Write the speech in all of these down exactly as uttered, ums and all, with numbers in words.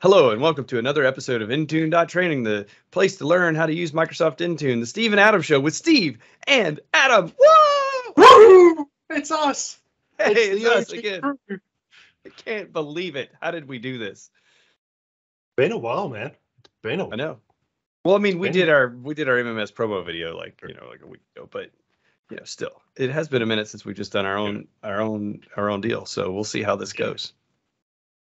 Hello and welcome to another episode of Intune dot training, the place to learn how to use Microsoft Intune, the Steve and Adam show with Steve and Adam. Woo! Woo! It's us. Hey, it's, it's us again. I can't believe it. How did we do this? Been a while, man. It's been a while. I know. Well, I mean, we did our we did our M M S promo video like, you know, like a week ago, but you know, still. It has been a minute since we've just done our own our own our own deal, so we'll see how this goes.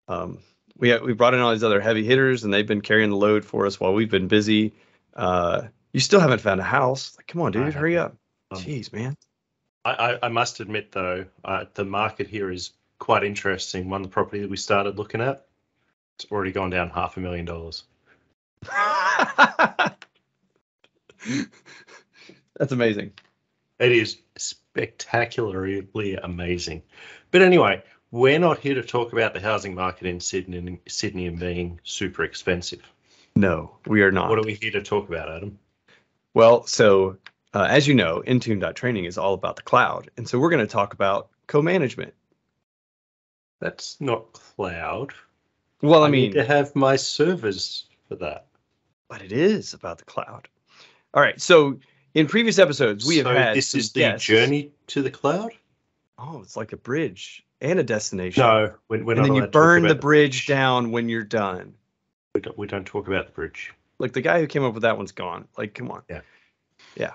Um We we brought in all these other heavy hitters, and they've been carrying the load for us while we've been busy. Uh, you still haven't found a house. Like, come on, dude, hurry up. Um, Jeez, man. I, I must admit, though, uh, the market here is quite interesting. One of the property that we started looking at, it's already gone down half a million dollars. That's amazing. It is spectacularly amazing. But anyway, we're not here to talk about the housing market in Sydney, Sydney and being super expensive. No, we are not. What are we here to talk about, Adam? Well, so uh, as you know, Intune dot training is all about the cloud. And so we're going to talk about co-management. That's not cloud. Well, I, I mean, need to have my servers for that. But it is about the cloud. All right. So in previous episodes, we so have had this is the guests. Journey to the cloud. Oh, it's like a bridge. And a destination. No, we're, we're and not then you burn the bridge down when you're done. We don't, we don't talk about the bridge. Like the guy who came up with that one's gone. Like, come on. Yeah. Yeah.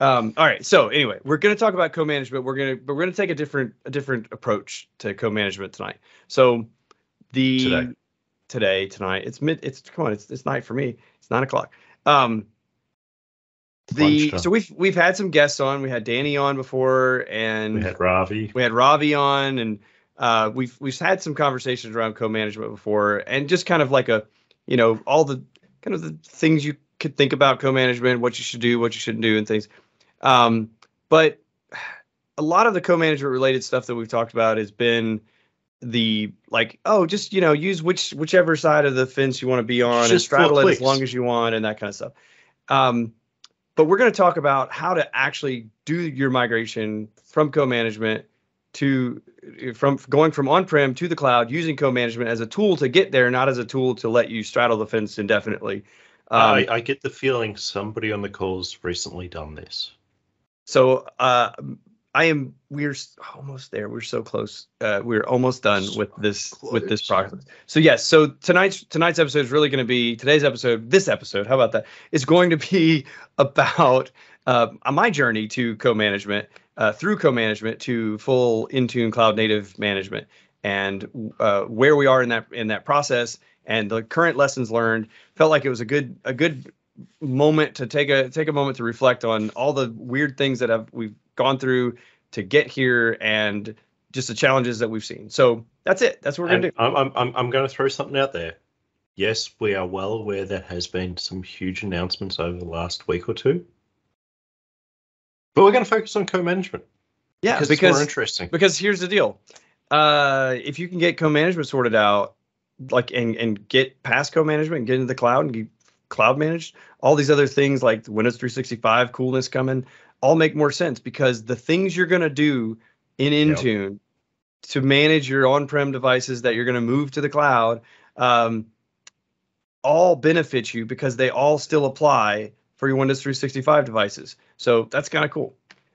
Um, all right. So anyway, we're going to talk about co-management. We're going to, but we're going to take a different, a different approach to co-management tonight. So the today, today tonight, it's mid. It's come on. It's it's night for me. It's nine o'clock. Um, The, so we've we've had some guests on. We had Danny on before, and we had Ravi. We had Ravi on, and uh, we've we've had some conversations around co-management before, and just kind of like a, you know, all the kind of the things you could think about co-management, what you should do, what you shouldn't do, and things. Um, but a lot of the co-management related stuff that we've talked about has been the like, oh, just you know, use which whichever side of the fence you want to be on, just straddle it as long as you want, and that kind of stuff. Um, But we're going to talk about how to actually do your migration from co-management to from going from on-prem to the cloud using co-management as a tool to get there, not as a tool to let you straddle the fence indefinitely. Um, I, I get the feeling somebody on the call's recently done this. So uh, I am we're almost there. We're so close. Uh, we're almost done so with this close. with this process. So yes. So tonight's tonight's episode is really going to be today's episode. This episode, how about that? It's going to be about uh, my journey to co-management, uh, through co-management to full Intune cloud native management, and uh, where we are in that in that process, and the current lessons learned. Felt like it was a good a good moment to take a take a moment to reflect on all the weird things that have we've gone through to get here and just the challenges that we've seen. So that's it. That's what we're going to do. I'm, I'm, I'm going to throw something out there. Yes, we are well aware there has been some huge announcements over the last week or two, but we're going to focus on co-management. Yeah, because, because it's more interesting. Because here's the deal. Uh, if you can get co-management sorted out, like and, and get past co-management and get into the cloud and get cloud managed, all these other things like Windows three sixty-five coolness coming, all make more sense because the things you're going to do in Intune yep. to manage your on-prem devices that you're going to move to the cloud um, all benefit you because they all still apply for your Windows three sixty-five devices. So that's kind of cool.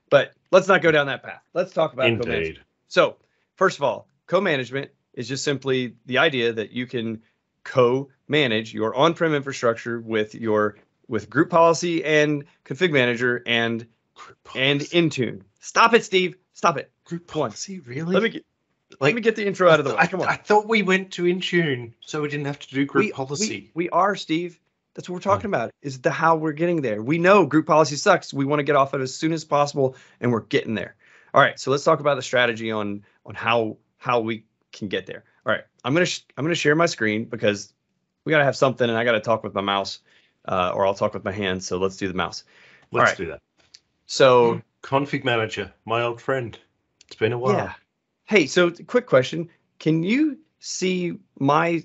But let's not go down that path. Let's talk about co-management. So first of all, co-management is just simply the idea that you can co-manage your on-prem infrastructure with your with group policy and config manager and and Intune. Stop it, Steve. Stop it. Group policy, really? Let me get, like, let me get the intro out of the way. Come on. I thought we went to Intune, so we didn't have to do group we, policy. We, we are, Steve. That's what we're talking oh. about, is the how we're getting there. We know group policy sucks. We want to get off of it as soon as possible, and we're getting there. All right, so let's talk about the strategy on on how how we can get there. All right, I'm gonna sh I'm gonna share my screen because we gotta have something, and I gotta talk with my mouse, uh, or I'll talk with my hands. So let's do the mouse. Let's right. do that. So Config Manager, my old friend. It's been a while. Yeah. Hey, so quick question. Can you see my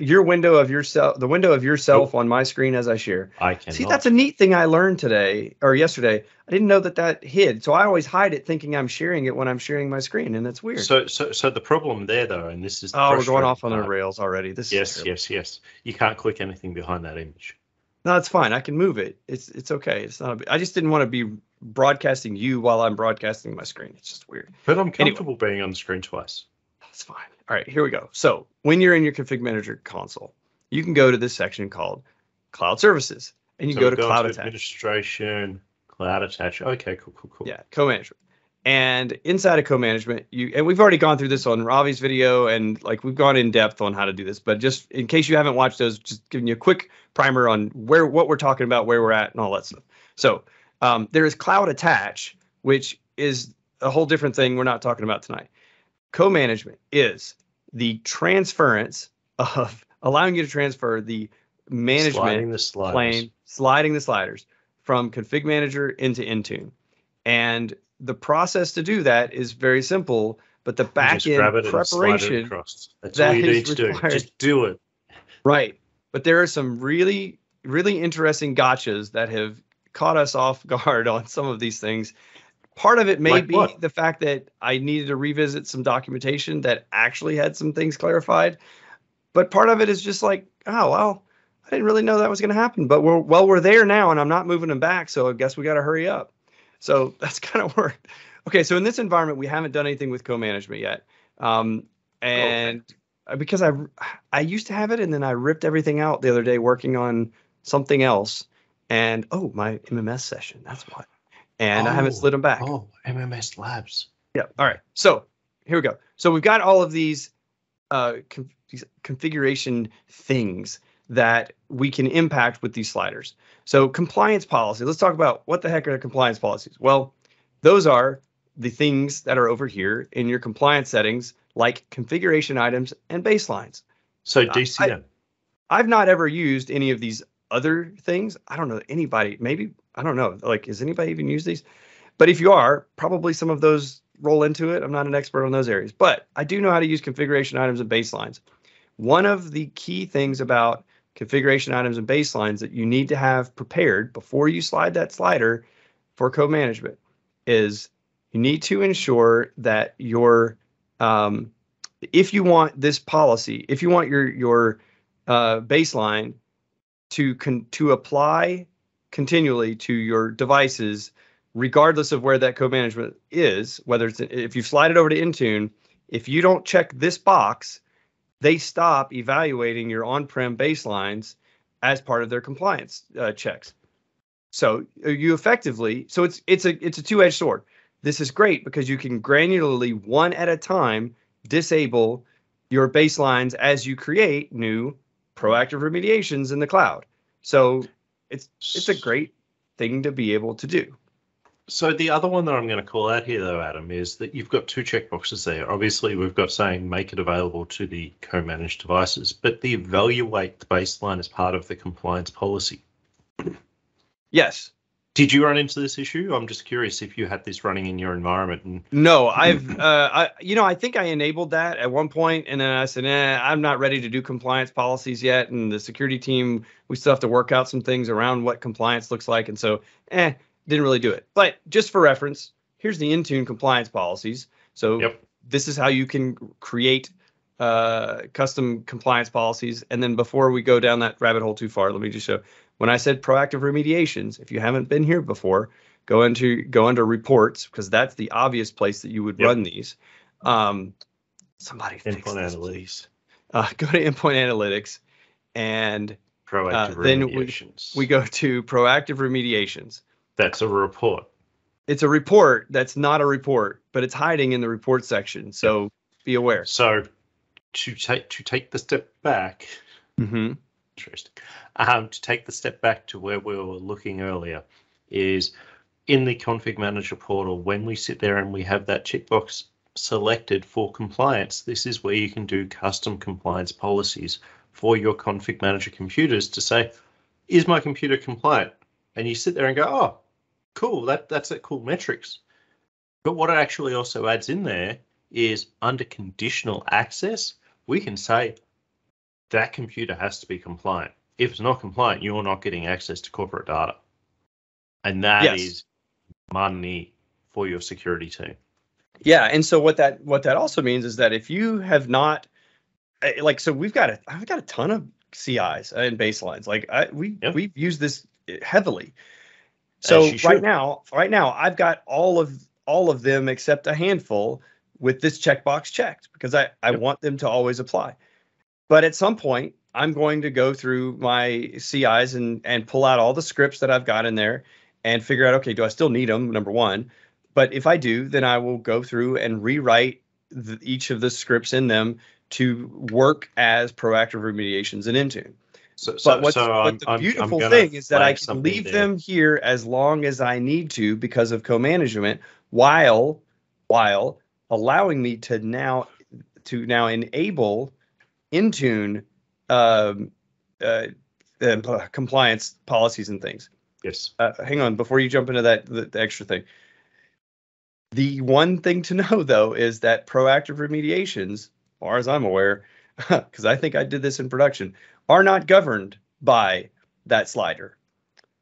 your window of yourself, the window of yourself on my screen as I share. I can see that's a neat thing I learned today or yesterday. I didn't know that that hid. So I always hide it thinking I'm sharing it when I'm sharing my screen, and that's weird. So, so, so the problem there though, and this is the oh, we're going off on the rails already. This yes, is yes, yes. You can't click anything behind that image. No, it's fine. I can move it. It's it's okay. It's not. A, I just didn't want to be broadcasting you while I'm broadcasting my screen. It's just weird. But I'm comfortable anyway. Being on the screen twice. That's fine. All right, here we go. So when you're in your Config Manager console, you can go to this section called Cloud Services, and you so can go to Cloud Attach. Administration, Cloud Attach. Okay, cool, cool, cool. Yeah, co-management. And inside of co-management, you and we've already gone through this on Ravi's video, and like we've gone in depth on how to do this. But just in case you haven't watched those, just giving you a quick primer on where what we're talking about, where we're at, and all that stuff. So um, there is Cloud Attach, which is a whole different thing we're not talking about tonight. Co-management is the transference of allowing you to transfer the management sliding the sliders. plane, sliding the sliders from Config Manager into Intune. And the process to do that is very simple, but the back end preparation that's all you need to do. Just do it. Right. But there are some really, really interesting gotchas that have caught us off guard on some of these things. Part of it may like be what? the fact that I needed to revisit some documentation that actually had some things clarified. But part of it is just like, oh, well, I didn't really know that was going to happen. But we're, well, we're there now, and I'm not moving them back, so I guess we got to hurry up. So that's kind of worked. Okay, so in this environment, we haven't done anything with co-management yet. Um, and okay. because I, I used to have it, and then I ripped everything out the other day working on something else. And, oh, my M M S session, that's what. And oh, I haven't slid them back. Oh, M M S Labs. Yeah. All right. So here we go. So we've got all of these, uh, con these configuration things that we can impact with these sliders. So compliance policy. Let's talk about what the heck are compliance policies. Well, those are the things that are over here in your compliance settings, like configuration items and baselines. So D C M. I, I've not ever used any of these other things. I don't know anybody. Maybe. I don't know, like, is anybody even use these? But if you are, probably some of those roll into it. I'm not an expert on those areas, but I do know how to use configuration items and baselines. One of the key things about configuration items and baselines that you need to have prepared before you slide that slider for co-management is you need to ensure that your, um, if you want this policy, if you want your your uh, baseline to con to apply continually to your devices, regardless of where that co-management is, whether it's if you slide it over to Intune, if you don't check this box, they stop evaluating your on-prem baselines as part of their compliance uh, checks. So you effectively, so it's it's a it's a two-edged sword. This is great because you can granularly, one at a time, disable your baselines as you create new proactive remediations in the cloud. So It's it's a great thing to be able to do. So the other one that I'm going to call out here, though, Adam, is that you've got two checkboxes there. Obviously, we've got saying make it available to the co-managed devices, but the evaluate the baseline as part of the compliance policy. Yes. Did you run into this issue? I'm just curious if you had this running in your environment. And no, I've, uh, I, you know, I think I enabled that at one point, and then I said, eh, I'm not ready to do compliance policies yet. And the security team, we still have to work out some things around what compliance looks like. And so, eh, didn't really do it. But just for reference, here's the Intune compliance policies. So yep. This is how you can create uh, custom compliance policies. And then before we go down that rabbit hole too far, let me just show. When I said proactive remediations, if you haven't been here before, go into go under reports, because that's the obvious place that you would yep. run these. Um, somebody fix this, analytics. Uh, go to endpoint analytics, and proactive uh, then we, we go to proactive remediations. That's a report. It's a report that's not a report, but it's hiding in the report section. So yep. be aware. So to take to take the step back. Mm-hmm. Interesting. Um, to take the step back to where we were looking earlier is in the Config Manager portal, when we sit there and we have that checkbox selected for compliance, this is where you can do custom compliance policies for your Config Manager computers to say, is my computer compliant? And you sit there and go, oh, cool, that, that's a cool metrics. But what it actually also adds in there is under conditional access, we can say, that computer has to be compliant. If it's not compliant, you're not getting access to corporate data. And that yes. is money for your security team. Yeah. And so what that what that also means is that if you have not, like, so we've got a, I've got a ton of C Is and baselines. Like I, we, yep. we've used this heavily. So right now, right now I've got all of, all of them except a handful with this checkbox checked because I, I yep. want them to always apply. But at some point I'm going to go through my C Is and, and pull out all the scripts that I've got in there and figure out, okay, do I still need them? Number one. But if I do, then I will go through and rewrite the, each of the scripts in them to work as proactive remediations in Intune. So, so, but what's, so but the I'm, beautiful I'm thing is that I can leave there. them here as long as I need to because of co-management, while while allowing me to now to now enable Intune um, uh, uh, compliance policies and things. Yes. Uh, hang on, before you jump into that the, the extra thing. The one thing to know, though, is that proactive remediations, as far as I'm aware, because I think I did this in production, are not governed by that slider.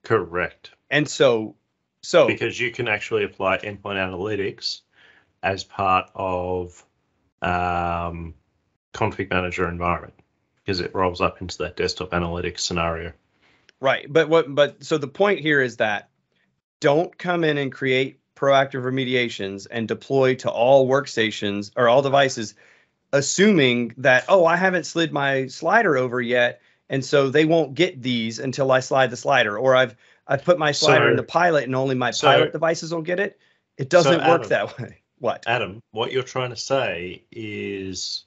Correct. And so, so because you can actually apply endpoint analytics as part of um, Config Manager environment because it rolls up into that desktop analytics scenario. Right. But what? But so the point here is that don't come in and create proactive remediations and deploy to all workstations or all devices, assuming that, oh, I haven't slid my slider over yet, and so they won't get these until I slide the slider, or I've I've put my slider so, in the pilot and only my so, pilot devices will get it. It doesn't so Adam, work that way. What? Adam, what you're trying to say is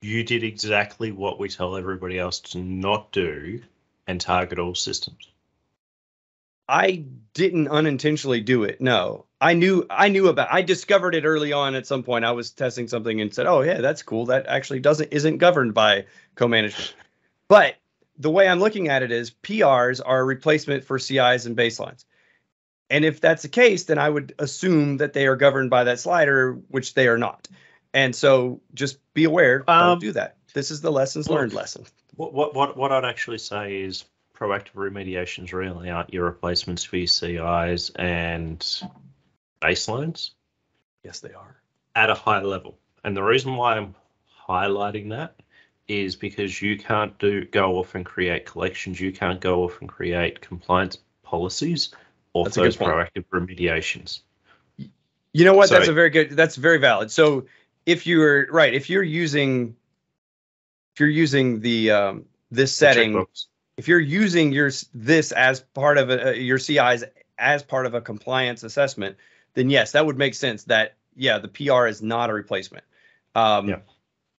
you did exactly what we tell everybody else to not do and target all systems. I didn't unintentionally do it. No, I knew I knew about I discovered it early on. At some point I was testing something and said, oh, yeah, that's cool. That actually doesn't isn't governed by co-management. But the way I'm looking at it is P Rs are a replacement for C Is and baselines. And if that's the case, then I would assume that they are governed by that slider, which they are not. And so just be aware. Um, don't do that. This is the lessons look, learned lesson. What, what, what, what I'd actually say is proactive remediations really aren't your replacements for your C Is and baselines. Yes, they are. At a high level. And the reason why I'm highlighting that is because you can't do go off and create collections. You can't go off and create compliance policies off those proactive remediations. You know what? So, that's a very good, that's very valid. So if you're right, if you're using, if you're using the, um, this setting, if you're using your this as part of a, your C Is as part of a compliance assessment, then yes, that would make sense that, yeah, the P R is not a replacement. Um, yeah.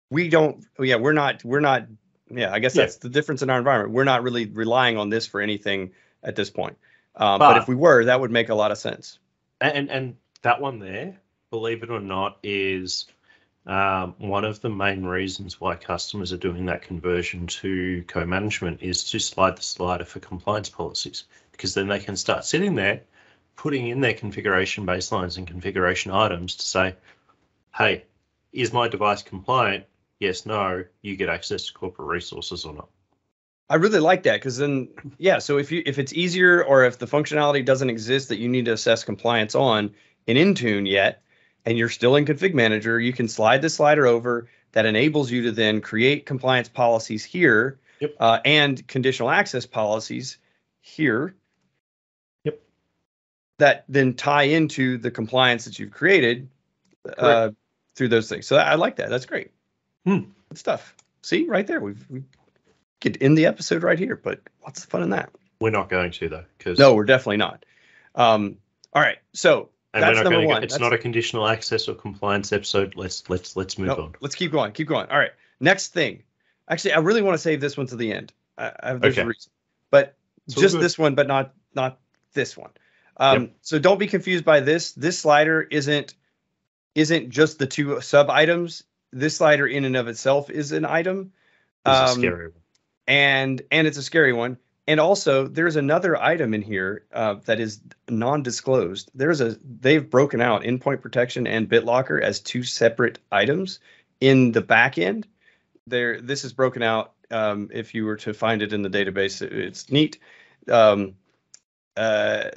We don't, yeah, we're not, we're not, yeah, I guess yeah. that's the difference in our environment. We're not really relying on this for anything at this point. Um, but, but if we were, that would make a lot of sense. And and that one there, believe it or not, is Um, one of the main reasons why customers are doing that conversion to co-management is to slide the slider for compliance policies, because then they can start sitting there, putting in their configuration baselines and configuration items to say, hey, is my device compliant? Yes, no, you get access to corporate resources or not. I really like that, because then, yeah, so if you if it's easier or if the functionality doesn't exist that you need to assess compliance on in Intune yet, and you're still in Config Manager, you can slide the slider over. That enables you to then create compliance policies here yep. uh, and conditional access policies here yep. that then tie into the compliance that you've created uh, through those things. So I like that. That's great. Hmm. Good stuff. See, right there. We've, we could end the episode right here, but what's the fun in that? We're not going to, though. Cause no, we're definitely not. Um, all right. So. And that's number one. Go, it's that's not a conditional access or compliance episode. Let's let's let's move no, on. Let's keep going. Keep going. All right. Next thing. Actually, I really want to save this one to the end. I, I have okay. a reason, but so just this one, but not not this one. Um, yep. So don't be confused by this. This slider isn't isn't just the two sub items. This slider in and of itself is an item. It's um, a scary one. And and it's a scary one. And also, there's another item in here uh, that is non-disclosed. There's a they've broken out endpoint protection and BitLocker as two separate items in the back end. There, this is broken out um, if you were to find it in the database. It, it's neat. Um, uh,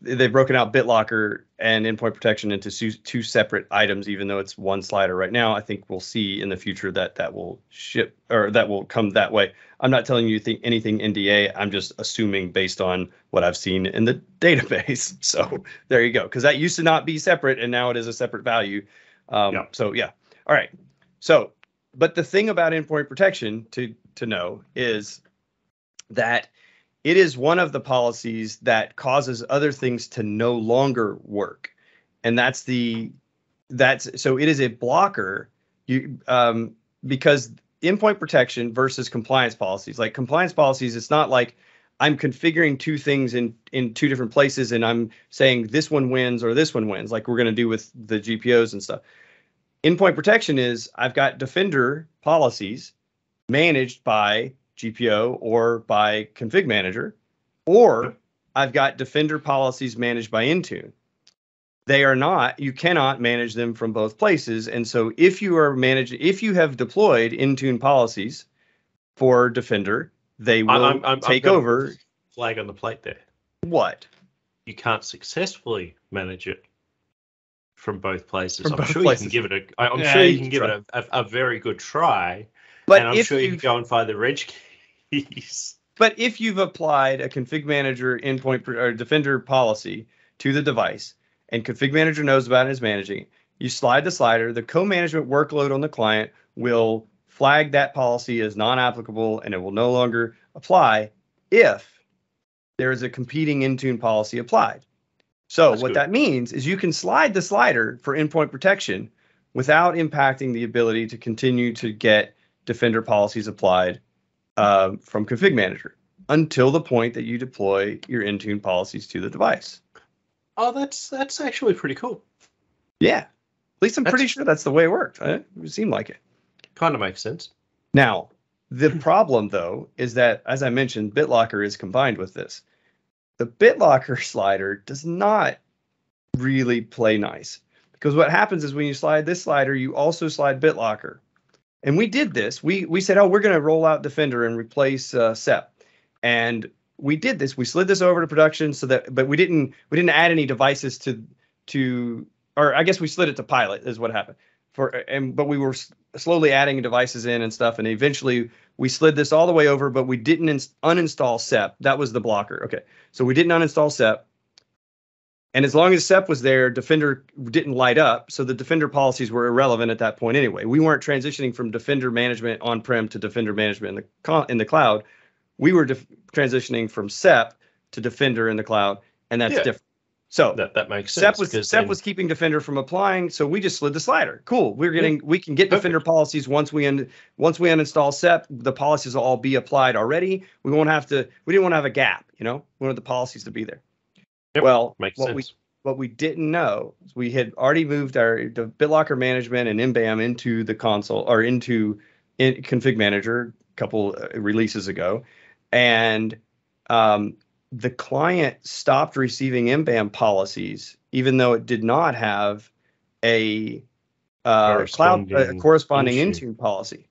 they've broken out BitLocker and endpoint protection into two separate items, even though it's one slider right now. I think we'll see in the future that that will ship or that will come that way. I'm not telling you th- anything N D A. I'm just assuming based on what I've seen in the database. So there you go, because that used to not be separate and now it is a separate value. Um, yeah. So yeah. All right. So, but the thing about endpoint protection to to know is that it is one of the policies that causes other things to no longer work, and that's the that's so it is a blocker. You um, because endpoint protection versus compliance policies, like compliance policies, it's not like I'm configuring two things in in two different places and I'm saying this one wins or this one wins, like we're going to do with the G P Os and stuff. Endpoint protection is I've got Defender policies managed by G P O or by Config Manager, or I've got Defender policies managed by Intune. They are not, you cannot manage them from both places. And so if you are managing, if you have deployed Intune policies for Defender, they will I'm, I'm, take I'm over. Flag on the plate there. What? You can't successfully manage it from both places. From I'm both sure places. you can give it a I'm yeah, sure you can give try. it a, a, a very good try. But and I'm sure you can go and find the reg keys. But if you've applied a Config Manager endpoint or Defender policy to the device and Config Manager knows about it and is managing it, you slide the slider, the co-management workload on the client will flag that policy as non-applicable and it will no longer apply if there is a competing Intune policy applied. So That's what good. that means is you can slide the slider for endpoint protection without impacting the ability to continue to get Defender policies applied uh, from Config Manager until the point that you deploy your Intune policies to the device. Oh, that's that's actually pretty cool. Yeah, at least I'm that's, pretty sure that's the way it worked. Right? It seemed like it. Kind of makes sense. Now, the problem, though, is that, as I mentioned, BitLocker is combined with this. The BitLocker slider does not really play nice, because what happens is when you slide this slider, you also slide BitLocker. And we did this. We we said, oh, we're going to roll out Defender and replace uh, S E P. And we did this. We slid this over to production so that, but we didn't we didn't add any devices to to, or I guess we slid it to pilot is what happened. For and but we were slowly adding devices in and stuff. And eventually we slid this all the way over, but we didn't ins- uninstall S E P. That was the blocker. Okay, so we didn't uninstall S E P. And as long as S E P was there, Defender didn't light up. So the Defender policies were irrelevant at that point anyway. We weren't transitioning from Defender management on-prem to Defender management in the co- in the cloud. We were def- transitioning from S E P to Defender in the cloud, and that's yeah. different. So that, that makes sense. S E P was, S E P was keeping Defender from applying, so we just slid the slider. Cool. We're getting yeah. we can get Perfect. Defender policies once we un- once we uninstall S E P. The policies will all be applied already. We won't have to. We didn't want to have a gap. You know, we wanted the policies to be there. Yep. Well, makes what sense. we what we didn't know is we had already moved our the BitLocker management and M BAM into the console or into in Config Manager a couple releases ago, and um. the client stopped receiving M BAM policies, even though it did not have a uh, corresponding cloud a corresponding Intune policy.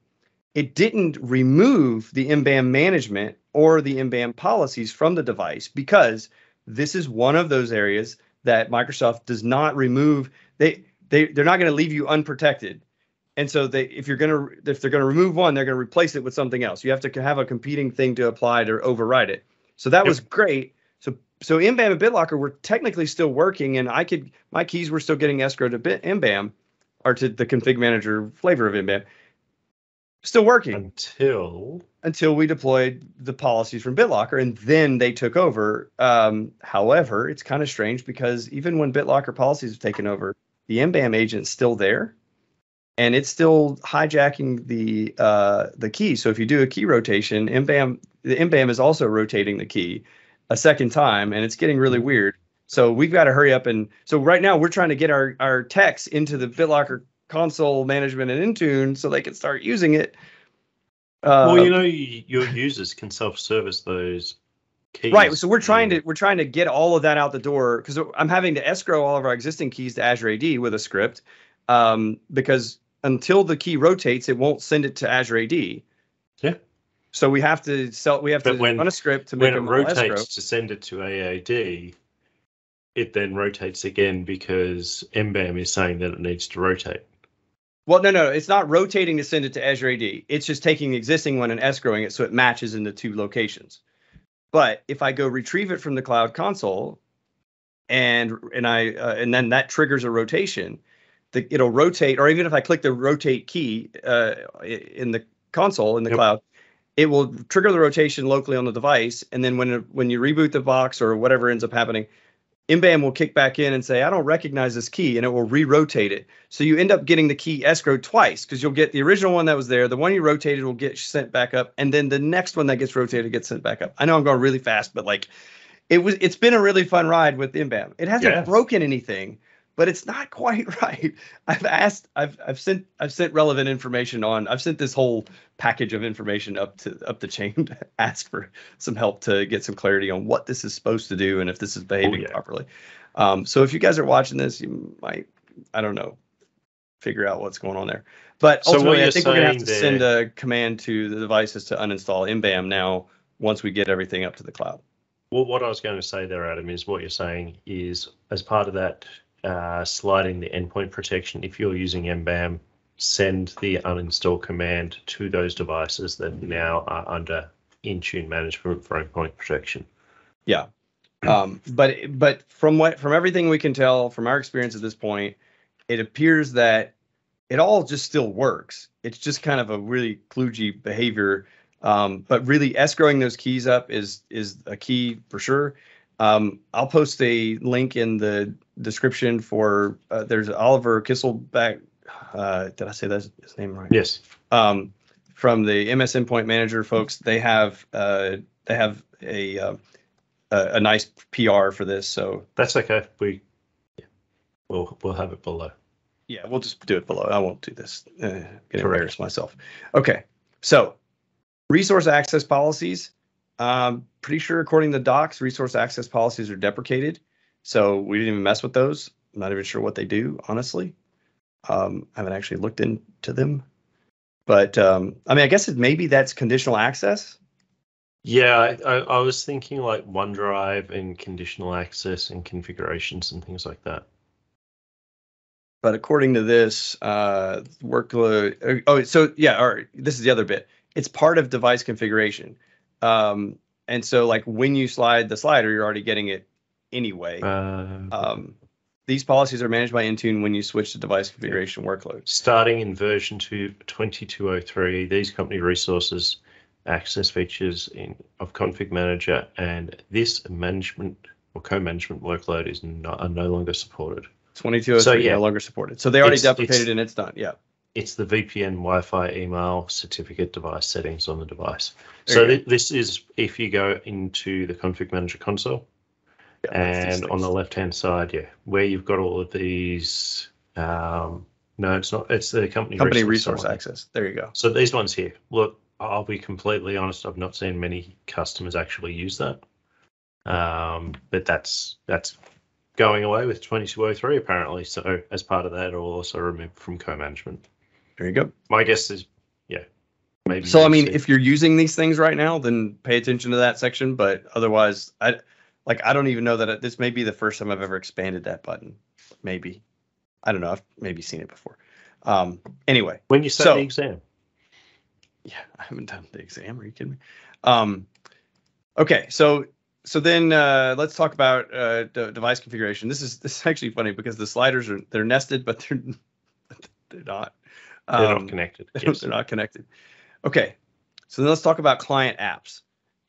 It didn't remove the M BAM management or the M BAM policies from the device, because this is one of those areas that Microsoft does not remove. They they they're not going to leave you unprotected. And so they, if you're gonna if they're going to remove one, they're going to replace it with something else. You have to have a competing thing to apply to override it. So that yep. was great. So so M BAM and BitLocker were technically still working, and I could my keys were still getting escrowed to Bit, M BAM, or to the Config Manager flavor of M BAM. Still working until until we deployed the policies from BitLocker, and then they took over. Um, however, it's kind of strange because even when BitLocker policies have taken over, the M BAM agent's still there, and it's still hijacking the uh, the key. So if you do a key rotation, M BAM. The M BAM is also rotating the key a second time, and it's getting really weird. So we've got to hurry up. And so right now we're trying to get our, our techs into the BitLocker console management and Intune so they can start using it. Uh, well, you know, your users can self-service those keys. Right. So we're trying to we're trying to get all of that out the door, because I'm having to escrow all of our existing keys to Azure A D with a script, um, because until the key rotates, it won't send it to Azure A D. Yeah. So we have to sell. We have but to when, run a script to make it rotates escrow. To send it to A A D. It then rotates again because M BAM is saying that it needs to rotate. Well, no, no, it's not rotating to send it to Azure A D. It's just taking the existing one and escrowing it so it matches in the two locations. But if I go retrieve it from the cloud console, and and I uh, and then that triggers a rotation, the, it'll rotate. Or even if I click the rotate key uh, in the console in the yep. cloud, it will trigger the rotation locally on the device. And then when when you reboot the box or whatever ends up happening, M BAM will kick back in and say, I don't recognize this key, and it will re-rotate it. So you end up getting the key escrowed twice because you'll get the original one that was there, the one you rotated will get sent back up, and then the next one that gets rotated gets sent back up. I know I'm going really fast, but like it was, it's been a really fun ride with M BAM. It hasn't yeah. broken anything, but it's not quite right. I've asked, I've I've sent I've sent relevant information on. I've sent this whole package of information up to up the chain to ask for some help to get some clarity on what this is supposed to do and if this is behaving oh, yeah. properly. Um, so if you guys are watching this, you might, I don't know, figure out what's going on there. But ultimately, so I think we're gonna have to there, send a command to the devices to uninstall M BAM now once we get everything up to the cloud. Well, what I was going to say there, Adam, is what you're saying is as part of that uh, sliding the endpoint protection, if you're using M BAM, send the uninstall command to those devices that now are under Intune management for endpoint protection. Yeah, um, but but from what from everything we can tell from our experience at this point, it appears that it all just still works. It's just kind of a really kludgy behavior, um, but really escrowing those keys up is is a key for sure. Um, I'll post a link in the description for uh, there's Oliver Kisselback. Uh, did I say that's his name right? Yes. Um, from the M S Endpoint Manager folks, they have uh, they have a, uh, a a nice P R for this. So that's okay. We yeah. we'll we'll have it below. Yeah, we'll just do it below. I won't do this. Uh, get embarrassed myself. Okay. So resource access policies. Um, pretty sure according to the docs, resource access policies are deprecated. So we didn't even mess with those. I'm not even sure what they do, honestly. Um, I haven't actually looked into them, but um, I mean, I guess it maybe that's conditional access. Yeah, I, I was thinking like OneDrive and conditional access and configurations and things like that. But according to this uh, workload, oh, so yeah, all right. This is the other bit. It's part of device configuration, um, and so like when you slide the slider, you're already getting it anyway. Uh, um, These policies are managed by Intune when you switch to device configuration workload. Starting in version two twenty-two oh three, these company resources access features in of Config Manager, and this management or co-management workload is not, are no longer supported. twenty-two oh three so, yeah, no longer supported. So they already it's, deprecated it's, and it's done. Yeah. It's the V P N, Wi-Fi, email, certificate, device settings on the device. There so th this is if you go into the Config Manager console. Yeah, and on the left-hand side, yeah, where you've got all of these, um, no, it's not, it's the company, company resource, resource access. There you go. So these ones here, look, I'll be completely honest. I've not seen many customers actually use that. Um, but that's, that's going away with twenty-two oh three apparently. So as part of that, it'll also remove from co-management. There you go. My guess is, yeah. Maybe. So, I mean, see. If you're using these things right now, then pay attention to that section, but otherwise I Like, I don't even know that it, this may be the first time I've ever expanded that button. Maybe. I don't know. I've maybe seen it before. Um, anyway. When you set so, the exam. Yeah, I haven't done the exam. Are you kidding me? Um, okay. So so then uh, let's talk about uh, de device configuration. This is this is actually funny because the sliders, are they're nested, but they're, they're not. Um, they're not connected. Yes. They're not connected. Okay. So then let's talk about client apps.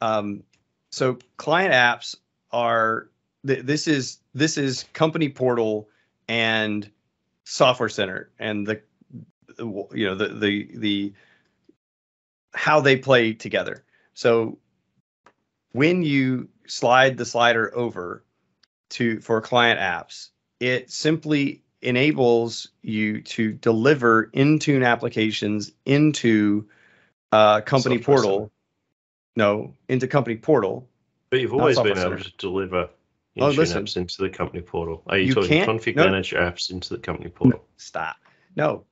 Um, so client apps. Are th this is this is Company Portal and Software Center and the you know the the the how they play together. So when you slide the slider over to for client apps, it simply enables you to deliver Intune applications into uh, Company Portal. No, into Company Portal. But you've always been able to deliver Intune apps into the Company Portal. Are you talking Config Manager apps into the Company Portal? Stop. No.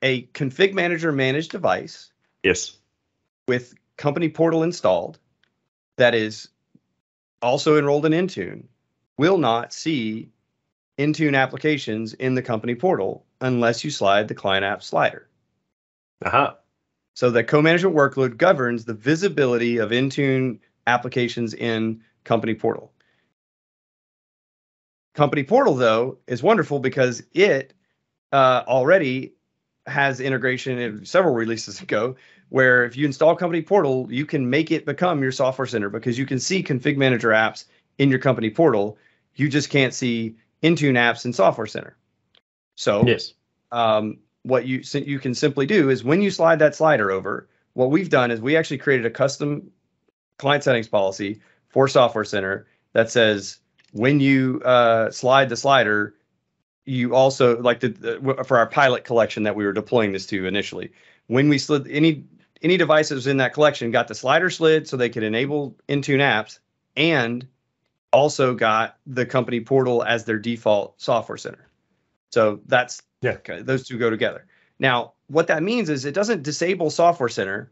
A Config Manager managed device. Yes. With Company Portal installed that is also enrolled in Intune will not see Intune applications in the Company Portal unless you slide the client app slider. Uh-huh. So the co-management workload governs the visibility of Intune applications in Company Portal. Company Portal, though, is wonderful because it uh, already has integration in several releases ago, where if you install Company Portal, you can make it become your Software Center because you can see Config Manager apps in your Company Portal. You just can't see Intune apps in Software Center. So yes. um, what you you can simply do is when you slide that slider over, what we've done is we actually created a custom client settings policy for Software Center that says when you uh, slide the slider, you also like the, the for our pilot collection that we were deploying this to initially, when we slid any any device that was in that collection got the slider slid so they could enable Intune apps and also got the Company Portal as their default Software Center. So that's yeah. Okay, those two go together. Now, what that means is it doesn't disable Software Center.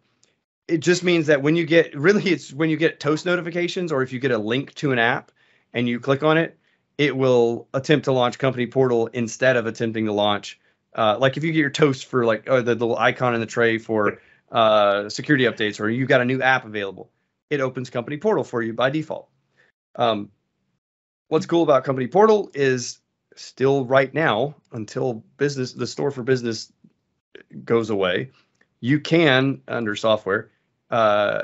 It just means that when you get really it's when you get toast notifications or if you get a link to an app and you click on it, it will attempt to launch Company Portal instead of attempting to launch. Uh, like if you get your toast for like or the, the little icon in the tray for uh, security updates or you've got a new app available, it opens Company Portal for you by default. Um, what's cool about Company Portal is still right now until business, the Store for Business goes away, you can under software uh,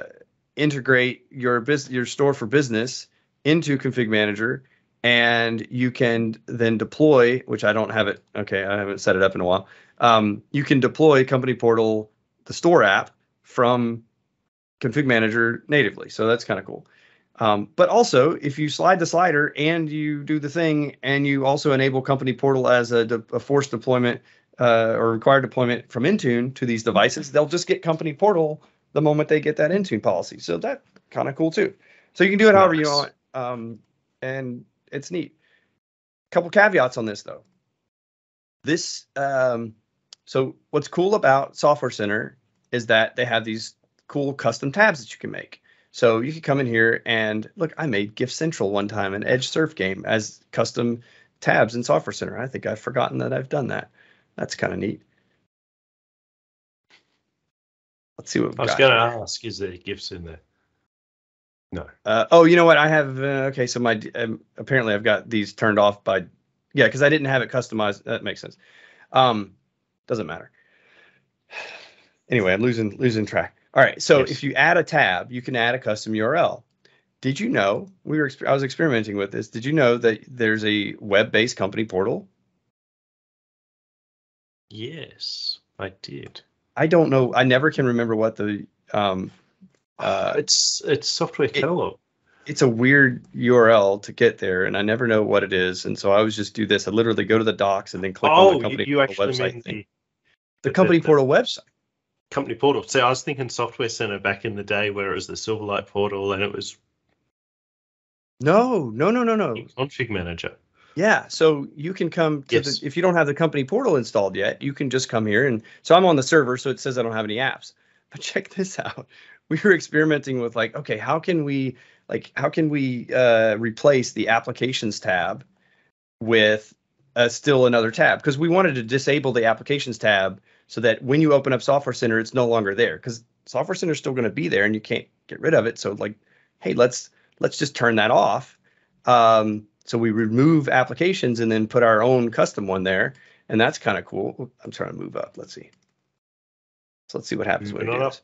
integrate your business, your Store for Business into Config Manager. And you can then deploy, which I don't have it. Okay, I haven't set it up in a while. Um, you can deploy Company Portal, the store app, from Config Manager natively. So that's kind of cool. Um, but also, if you slide the slider and you do the thing, and you also enable Company Portal as a, de a forced deployment uh, or required deployment from Intune to these devices, they'll just get Company Portal the moment they get that Intune policy. So that's kind of cool too. So you can do it however nice. you want. Um, and It's neat. A couple caveats on this, though. This, um, so what's cool about Software Center is that they have these cool custom tabs that you can make. So you can come in here and look, I made Gift Central one time, an Edge Surf game as custom tabs in Software Center. I think I've forgotten that I've done that. That's kind of neat. Let's see what we've got. I was going to ask, is there gifts in there? No. Uh, oh, you know what? I have. Uh, OK, so my um, apparently I've got these turned off by. Yeah, because I didn't have it customized. That makes sense. Um, doesn't matter. Anyway, I'm losing losing track. All right. So yes. If you add a tab, you can add a custom U R L. Did you know we were I was experimenting with this. Did you know that there's a web based Company Portal? Yes, I did. I don't know. I never can remember what the um. Uh, it's it's Software Catalog. It, it's a weird U R L to get there, and I never know what it is. And so I always just do this. I literally go to the docs and then click oh, on the company you, you portal website thing. The, the, the company the, portal the, website. Company portal. So I was thinking Software Center back in the day, where it was the Silverlight portal, and it was no, no, no, no, no. Config Manager. Yeah. So you can come to yes. the, if you don't have the Company Portal installed yet, you can just come here. And so I'm on the server, so it says I don't have any apps. But check this out. We were experimenting with like, okay, how can we like how can we uh, replace the applications tab with uh, still another tab? Because we wanted to disable the applications tab so that when you open up Software Center, it's no longer there because Software Center is still going to be there and you can't get rid of it. So like, hey, let's let's just turn that off. Um, so we remove applications and then put our own custom one there. And that's kind of cool. I'm trying to move up. Let's see. So let's see what happens when it is.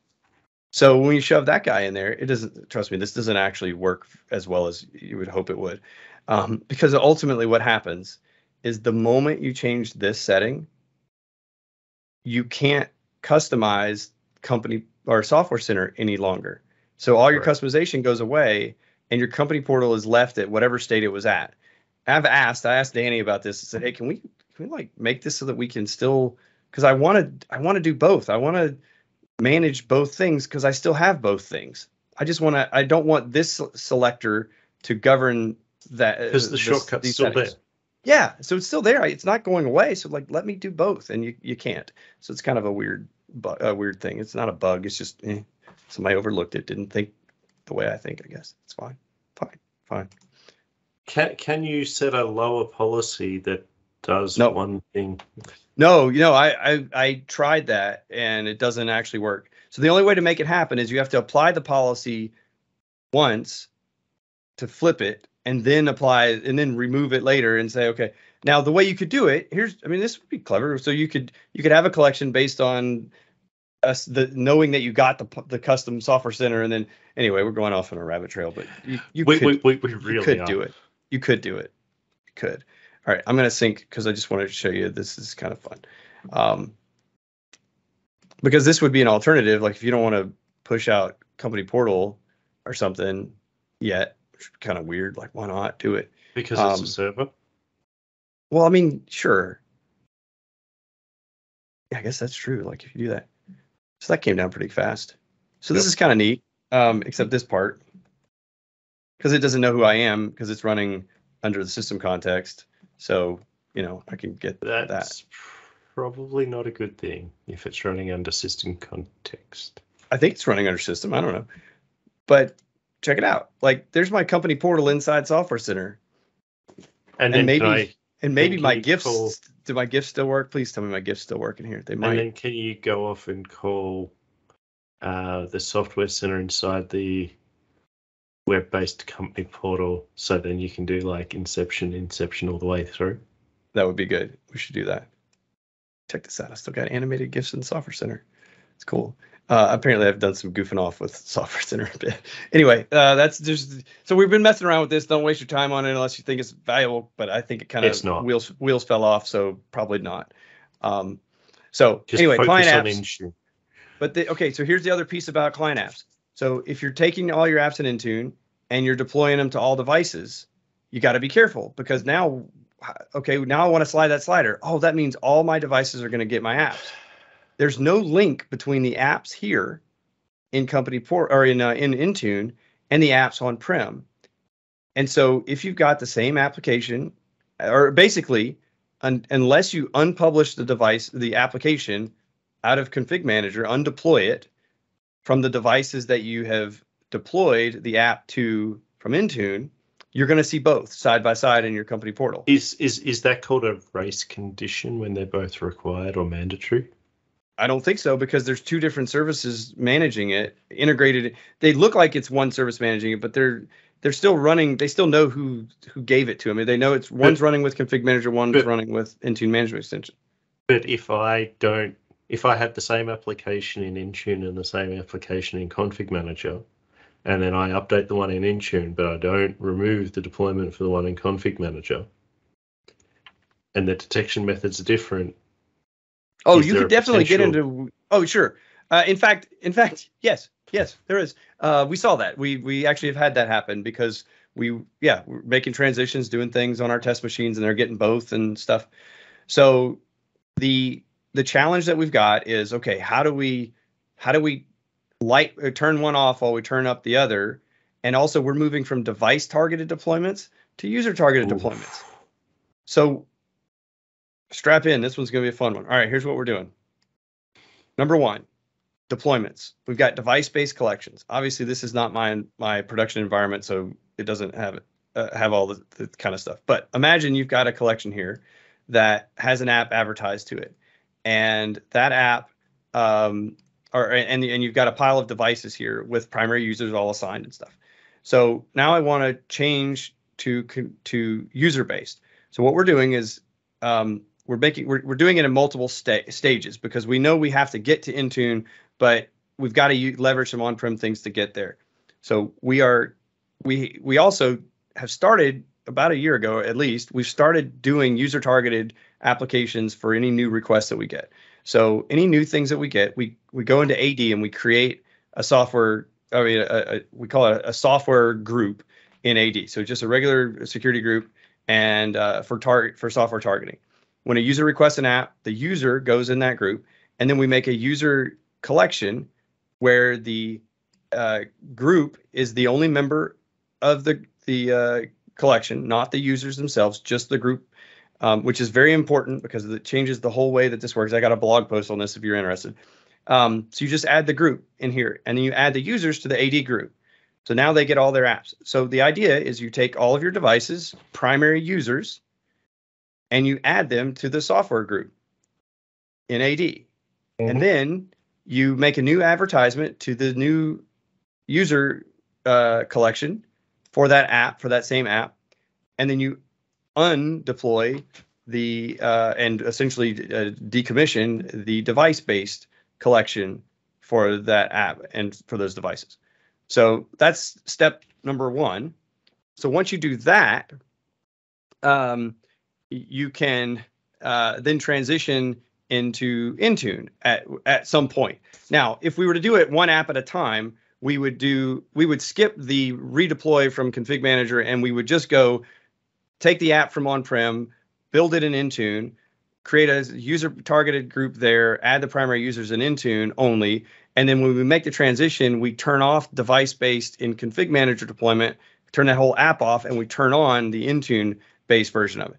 So when you shove that guy in there, it doesn't, trust me, this doesn't actually work as well as you would hope it would. Um, because ultimately what happens is the moment you change this setting, you can't customize company or Software Center any longer. So all your right. customization goes away and your Company Portal is left at whatever state it was at. I've asked, I asked Danny about this and said, hey, can we, can we like make this so that we can still, because I want to, I want to do both. I want to manage both things because I still have both things. I just want to, I don't want this selector to govern that. Because the shortcut's still there. Yeah, so it's still there. It's not going away. So like, let me do both. And you, you can't. So it's kind of a weird, a weird thing. It's not a bug. It's just, eh. Somebody overlooked it, didn't think the way I think, I guess. It's fine, fine, fine. Can, can you set a lower policy that does no. one thing? No, you know, I, I, I tried that and it doesn't actually work. So the only way to make it happen is you have to apply the policy once to flip it and then apply and then remove it later and say, okay, now the way you could do it, here's, I mean, this would be clever. So you could, you could have a collection based on us, the knowing that you got the the custom software center. And then anyway, we're going off on a rabbit trail, but you, you we, could, we, we, we really you could do it. You could do it. You could. All right. I'm going to sync because I just wanted to show you, this is kind of fun. Um, because this would be an alternative. Like if you don't want to push out Company Portal or something yet, which would be kind of weird. Like why not do it? Because um, it's a server. Well, I mean, sure. Yeah, I guess that's true. Like if you do that. So that came down pretty fast. So yep. This is kind of neat, um, except this part. Because it doesn't know who I am because it's running under the system context. So, you know, I can get That's that. That's probably not a good thing if it's running under system context. I think it's running under system. I don't know. But check it out. Like, there's my Company Portal inside Software Center. And, and maybe I, and maybe my gifts. Call, do my gifts still work? Please tell me my gifts still work in here. They might. And then can you go off and call uh, the Software Center inside the web-based Company Portal, so then you can do like inception, inception all the way through. That would be good. We should do that. Check this out. I still got animated GIFs in Software Center. It's cool. Uh, apparently, I've done some goofing off with Software Center a bit. Anyway, uh, that's just so we've been messing around with this. Don't waste your time on it unless you think it's valuable. But I think it kind of wheels wheels fell off, so probably not. Um, so just anyway, client apps. But the, okay, so here's the other piece about client apps. So if you're taking all your apps in Intune and you're deploying them to all devices, you got to be careful because now, okay, now I want to slide that slider. Oh, that means all my devices are going to get my apps. There's no link between the apps here in Company Portal or in uh, in Intune and the apps on prem. And so if you've got the same application, or basically, un unless you unpublish the device, the application out of Config Manager, undeploy it from the devices that you have deployed the app to from Intune, you're going to see both side by side in your Company Portal. Is is is that called a race condition when they're both required or mandatory? I don't think so because there's two different services managing it, integrated. They look like it's one service managing it, but they're they're still running. They still know who who gave it to them. I mean, they know it's one's but, running with Config Manager, one's but, running with Intune Management Extension. But if I don't. If I had the same application in Intune and the same application in Config Manager, and then I update the one in Intune, but I don't remove the deployment for the one in Config Manager, and the detection methods are different. Oh, you could definitely get into. Oh, sure. Uh, in fact, in fact, yes, yes, there is. Uh, we saw that. We we actually have had that happen because we yeah we're making transitions, doing things on our test machines, and they're getting both and stuff. So the The challenge that we've got is, okay, how do we how do we light or turn one off while we turn up the other? And also we're moving from device targeted deployments to user targeted Oof. deployments. So strap in. This one's going to be a fun one. All right, here's what we're doing. Number one, deployments. We've got device based collections. Obviously, this is not my my production environment, so it doesn't have uh, have all the, the kind of stuff. But imagine you've got a collection here that has an app advertised to it. And that app, um, or and and you've got a pile of devices here with primary users all assigned and stuff. So now I want to change to to user based. So what we're doing is um, we're making we're we're doing it in multiple sta stages because we know we have to get to Intune, but we've got to leverage some on-prem things to get there. So we are we we also have started about a year ago at least. We've started doing user targeted applications for any new requests that we get. So any new things that we get, we we go into A D and we create a software. I mean, a, a, we call it a software group in A D. So just a regular security group, and uh, for target for software targeting. When a user requests an app, the user goes in that group, and then we make a user collection where the uh, group is the only member of the the uh, collection, not the users themselves, just the group. Um, which is very important because it changes the whole way that this works. I got a blog post on this if you're interested. Um, so you just add the group in here, and then you add the users to the A D group. So now they get all their apps. So the idea is you take all of your devices, primary users, and you add them to the software group in A D. Mm-hmm. And then you make a new advertisement to the new user uh, collection for that app, for that same app. And then you undeploy the uh, and essentially uh, decommission the device-based collection for that app and for those devices. So that's step number one. So once you do that, um, you can uh, then transition into Intune at, at some point. Now, if we were to do it one app at a time, we would do we would skip the redeploy from Config Manager, and we would just go take the app from on-prem, build it in Intune, create a user-targeted group there, add the primary users in Intune only, and then when we make the transition, we turn off device-based in Config Manager deployment, turn that whole app off, and we turn on the Intune-based version of it.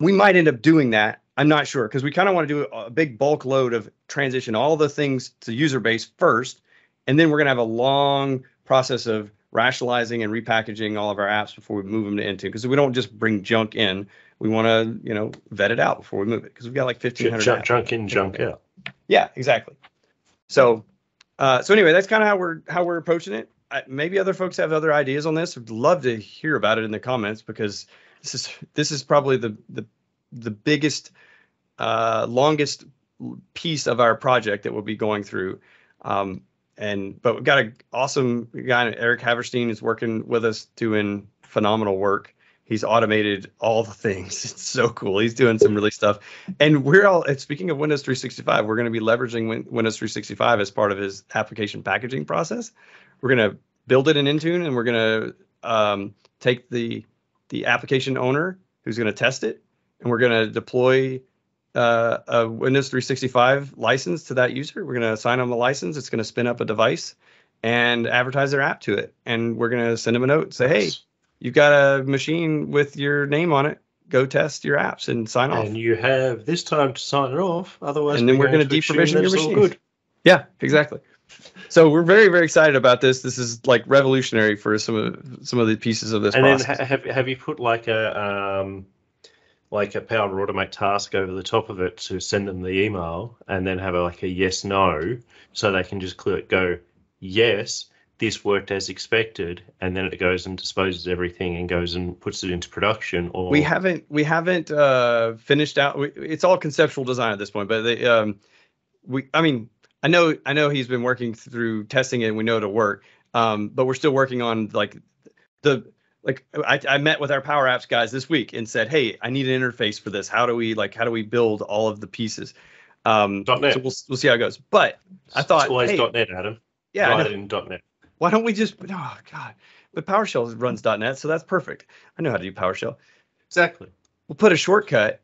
We might end up doing that. I'm not sure, because we kind of want to do a big bulk load of transition all the things to user-based first, and then we're going to have a long process of rationalizing and repackaging all of our apps before we move them to Intune, because we don't just bring junk in. We want to, you know, vet it out before we move it, because we've got like fifteen hundred junk, junk in, junk out. Yeah, exactly. So, uh, so anyway, that's kind of how we're how we're approaching it. I, maybe other folks have other ideas on this. I'd love to hear about it in the comments, because this is this is probably the the the biggest, uh, longest piece of our project that we'll be going through. Um, and but we've got an awesome guy, Eric Haverstein, is working with us, doing phenomenal work. He's automated all the things. It's so cool. He's doing some really stuff. And we're all, and speaking of Windows three sixty-five, we're going to be leveraging Windows three sixty-five as part of his application packaging process. We're going to build it in Intune, and we're going to um, take the, the application owner who's going to test it, and we're going to deploy uh, a Windows three sixty-five license to that user. We're going to assign them a license. It's going to spin up a device and advertise their app to it. And we're going to send them a note and say, hey, you've got a machine with your name on it. Go test your apps and sign off. And you have this time to sign it off. Otherwise, and then we're going to deprovision your machine. Good. Yeah, exactly. So we're very, very excited about this. This is like revolutionary for some of some of the pieces of this and process. And then have have you put like a um, like a Power Automate task over the top of it to send them the email, and then have a, like a yes no, so they can just click go yes. This worked as expected, and then it goes and disposes everything and goes and puts it into production. Or we haven't we haven't uh, finished out. We, it's all conceptual design at this point. But they, um, we, I mean, I know I know he's been working through testing it, and we know it'll work. Um, but we're still working on like the like I, I met with our Power Apps guys this week and said, hey, I need an interface for this. How do we like how do we build all of the pieces? Um, so we'll we'll see how it goes. But I thought it's always hey, .NET, Adam. Yeah, I in .NET. Why don't we just, oh God, but PowerShell runs .NET, so that's perfect. I know how to do PowerShell. Exactly. We'll put a shortcut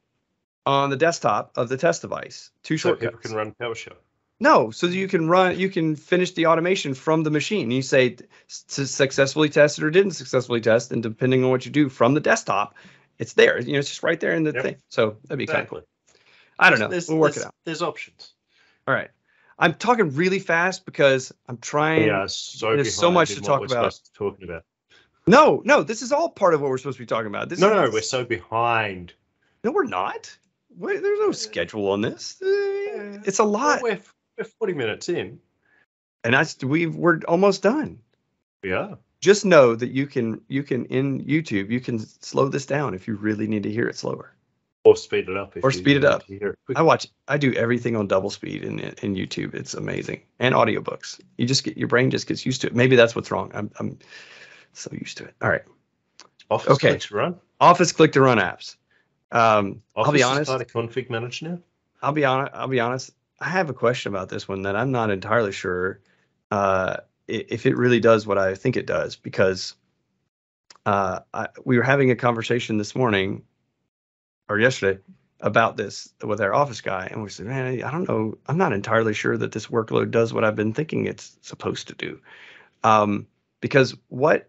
on the desktop of the test device. Two so shortcuts. People can run PowerShell. No, so you can run, you can finish the automation from the machine. You say successfully tested or didn't successfully test, and depending on what you do from the desktop, it's there. You know, it's just right there in the yep. thing. So that'd be exactly. kind of cool. I don't know. There's, we'll work it out. There's options. All right. I'm talking really fast because I'm trying. Yeah, so there's so much to talk about. To talking about. No, no, this is all part of what we're supposed to be talking about. This no, is, no, we're so behind. No, we're not. We're, there's no schedule on this. It's a lot. Well, we're, we're forty minutes in, and that's we we're almost done. Yeah. Just know that you can you can in YouTube you can slow this down if you really need to hear it slower. Or speed it up. If or speed it up. I watch. I do everything on double speed in in YouTube. It's amazing. And audiobooks. You just get your brain just gets used to it. Maybe that's what's wrong. I'm I'm so used to it. All right. Office okay. click to run. Office click to run apps. Um, I'll be honest. Is part of Config Manager now. I'll be honest. I'll be honest. I have a question about this one that I'm not entirely sure uh, if it really does what I think it does, because uh, I, we were having a conversation this morning. Or yesterday about this with our office guy, and we said, man, I don't know, I'm not entirely sure that this workload does what I've been thinking it's supposed to do, um, because what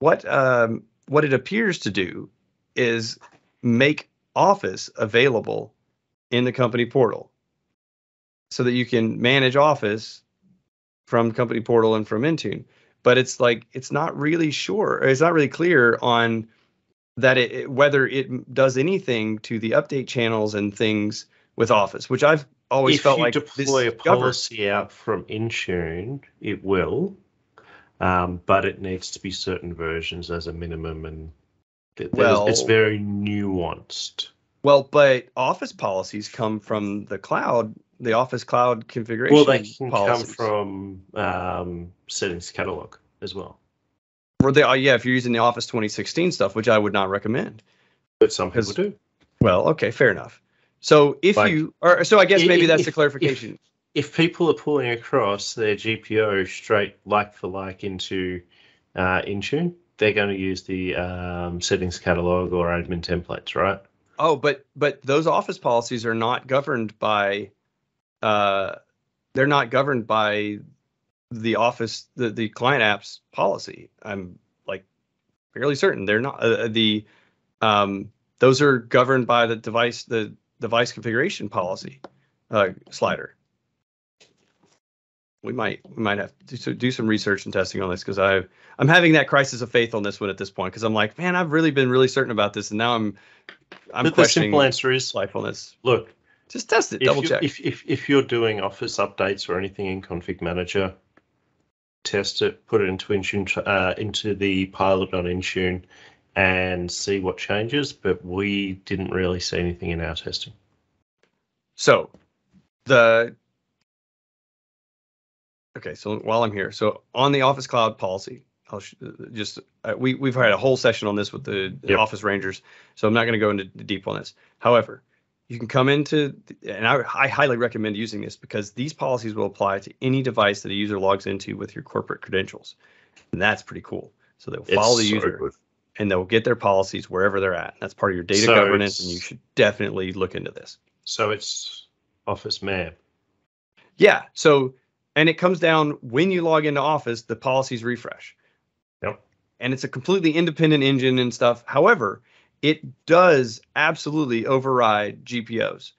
what um, what it appears to do is make Office available in the company portal, so that you can manage Office from Company Portal and from Intune. But it's like, it's not really sure. It's not really clear on that it, it, whether it does anything to the update channels and things with Office, which I've always if felt like this. If you deploy a policy out from Intune, it will, um, but it needs to be certain versions as a minimum, and th well, it's very nuanced. Well, but Office policies come from the cloud, the Office Cloud configuration. Well, they can policies. come from um, Settings Catalog as well. Or they, uh, yeah, if you're using the Office twenty sixteen stuff, which I would not recommend. But some people do. Well, okay, fair enough. So if like, you, or so I guess maybe if, that's the clarification. If, if people are pulling across their G P O straight like for like into uh, Intune, they're going to use the um, Settings Catalog or admin templates, right? Oh, but but those Office policies are not governed by, uh, they're not governed by the Office, the the client apps policy. I'm like fairly certain they're not uh, the, um, those are governed by the device, the device configuration policy uh, slider. We might we might have to do some research and testing on this, because I I'm having that crisis of faith on this one at this point, because I'm like, man, I've really been really certain about this, and now I'm I'm but questioning. The simple answer is lifefulness. Look, just test it, double check. If if if you're doing Office updates or anything in Config Manager, test it, put it into Intune, uh, into the pilot on Intune, and see what changes. But we didn't really see anything in our testing. So, the okay. So while I'm here, so on the Office Cloud policy, I'll sh just uh, we we've had a whole session on this with the yep. Office Rangers. So I'm not going to go into deep on this. However, you can come into, and I, I highly recommend using this, because these policies will apply to any device that a user logs into with your corporate credentials, and that's pretty cool. So they'll follow it's the user. So good. And they'll get their policies wherever they're at. That's part of your data so governance, and you should definitely look into this. So it's Office M B A M. Yeah. So, and it comes down when you log into Office, the policies refresh. Yep. And it's a completely independent engine and stuff. However, it does absolutely override G P Os.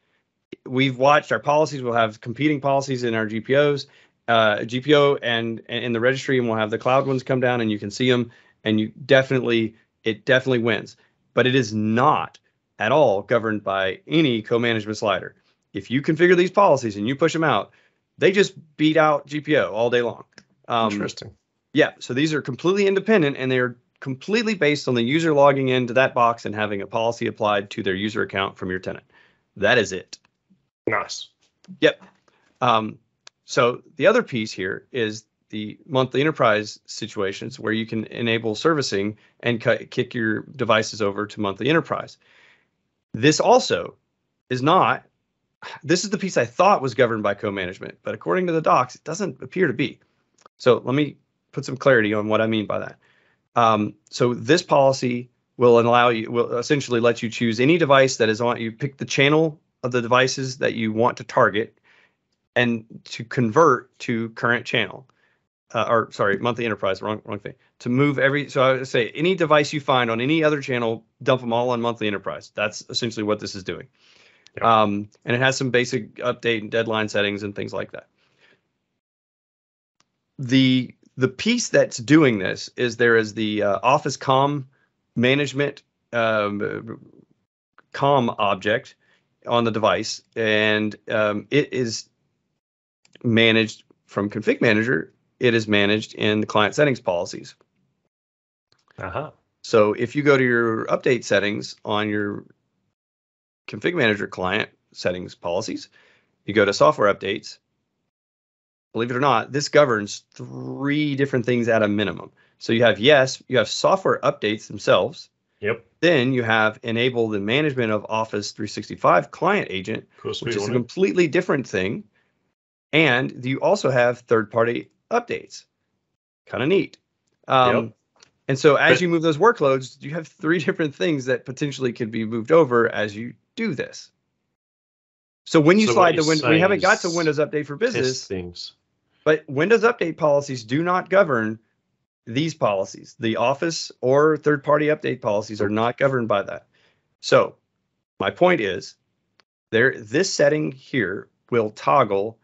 We've watched our policies. We'll have competing policies in our G P Os, uh, G P O, and in the registry, and we'll have the cloud ones come down, and you can see them, and you definitely. It definitely wins, but it is not at all governed by any co-management slider. If you configure these policies and you push them out, they just beat out G P O all day long. Um, Interesting. Yeah, so these are completely independent, and they are completely based on the user logging into that box and having a policy applied to their user account from your tenant. That is it. Nice. Yep. Um, so the other piece here is the monthly enterprise situations, where you can enable servicing and kick your devices over to monthly enterprise. This also is not, this is the piece I thought was governed by co-management, but according to the docs, it doesn't appear to be. So let me put some clarity on what I mean by that. Um, so this policy will allow you, will essentially let you choose any device that is on, you pick the channel of the devices that you want to target and to convert to current channel. Uh, or sorry, monthly enterprise, wrong, wrong thing. To move every, so I would say any device you find on any other channel, dump them all on monthly enterprise. That's essentially what this is doing. Yeah. Um, and it has some basic update and deadline settings and things like that. The the piece that's doing this is there is the uh, Office C O M management um, C O M object on the device, and um, it is managed from Config Manager. It is managed in the client settings policies. Uh-huh. So if you go to your update settings on your Config Manager client settings policies, you go to software updates. Believe it or not, this governs three different things at a minimum. So you have yes, you have software updates themselves. Yep. Then you have enable the management of Office three sixty-five client agent, which is a completely different thing. And you also have third-party updates. Kind of neat. Um, yep. And so as but, you move those workloads, you have three different things that potentially could be moved over as you do this. So when you so slide the window, we haven't got to Windows Update for Business things, but Windows Update policies do not govern these policies. The Office or third-party update policies are not governed by that. So my point is there, this setting here will toggle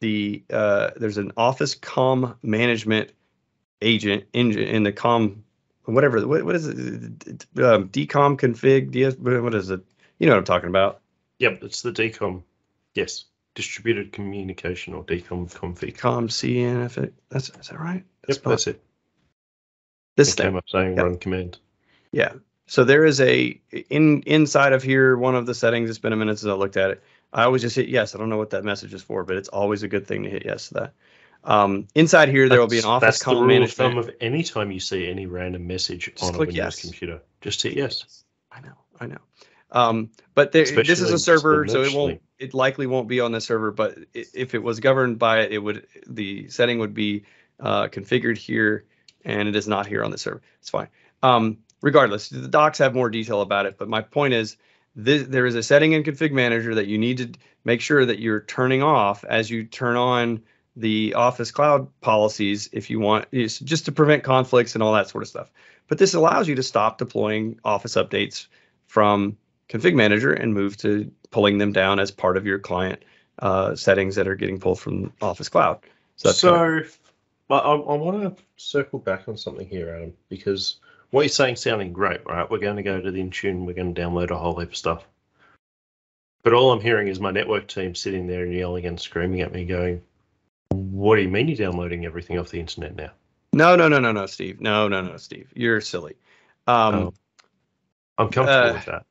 the uh, there's an Office C O M management agent engine in the C O M, whatever. What, what is it? Um, D COM config. D S, what is it? You know what I'm talking about. Yep, it's the D COM. Yes, distributed communication, or D COM config. D COM C N F. That's is that right? That's yep, that's it. This thing. I'm saying yep. Run command. Yeah. So there is a in inside of here one of the settings. It's been a minute since I looked at it. I always just hit yes. I don't know what that message is for, but it's always a good thing to hit yes to that. Um, inside here, that's, there will be an Office C O M management. That's the rule of thumb of any time you see any random message just on a Windows yes. computer. Just hit yes. I know, I know. Um, but there, this is a server, so it won't. It likely won't be on the server. But it, if it was governed by it, it would. The setting would be uh, configured here, and it is not here on the server. It's fine. Um, regardless, the docs have more detail about it. But my point is, this, there is a setting in Config Manager that you need to make sure that you're turning off as you turn on the Office Cloud policies, if you want, just to prevent conflicts and all that sort of stuff. But this allows you to stop deploying Office updates from Config Manager and move to pulling them down as part of your client uh, settings that are getting pulled from Office Cloud. So, that's so kind of I, I want to circle back on something here, Adam, because what you're saying is sounding great, right? We're going to go to the Intune, we're going to download a whole heap of stuff. But all I'm hearing is my network team sitting there and yelling and screaming at me going, what do you mean you're downloading everything off the internet now? No, no, no, no, no, Steve. No, no, no, Steve. You're silly. Um, oh, I'm comfortable uh, with that.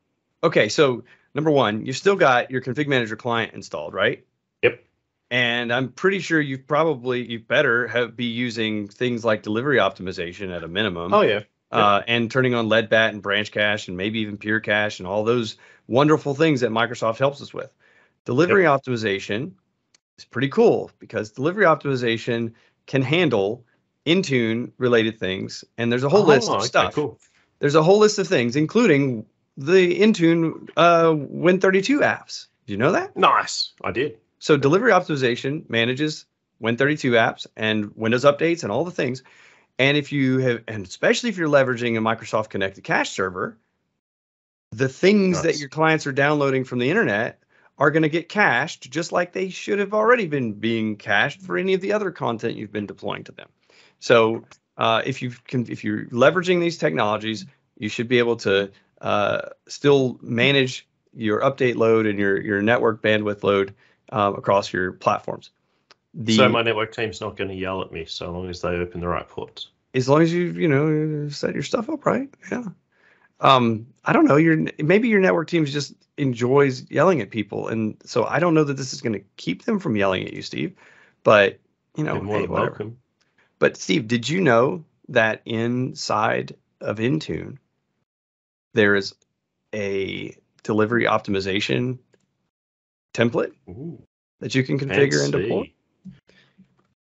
Okay, so number one, you've still got your Config Manager client installed, right? Yep. And I'm pretty sure you probably, you better have be using things like delivery optimization at a minimum. Oh, yeah. Uh, yeah. And turning on Leadbat and branch cache and maybe even peer cache and all those wonderful things that Microsoft helps us with. Delivery yep. optimization is pretty cool because delivery optimization can handle Intune related things. And there's a whole oh, list of okay, stuff. Cool. There's a whole list of things, including the Intune uh, Win thirty-two apps. Do you know that? Nice, I did. So delivery optimization manages Win thirty-two apps and Windows updates and all the things. And if you have, and especially if you're leveraging a Microsoft Connected Cache server, the things nice. that your clients are downloading from the internet are going to get cached just like they should have already been being cached for any of the other content you've been deploying to them. So uh, if you can, if you're leveraging these technologies, you should be able to uh, still manage your update load and your your network bandwidth load uh, across your platforms. The, so my network team's not going to yell at me so long as they open the right ports. As long as you you know set your stuff up right, yeah. Um, I don't know. Your maybe your network team just enjoys yelling at people, and so I don't know that this is going to keep them from yelling at you, Steve. But you know, hey, whatever. But Steve, did you know that inside of Intune there is a delivery optimization template Ooh, that you can configure and deploy?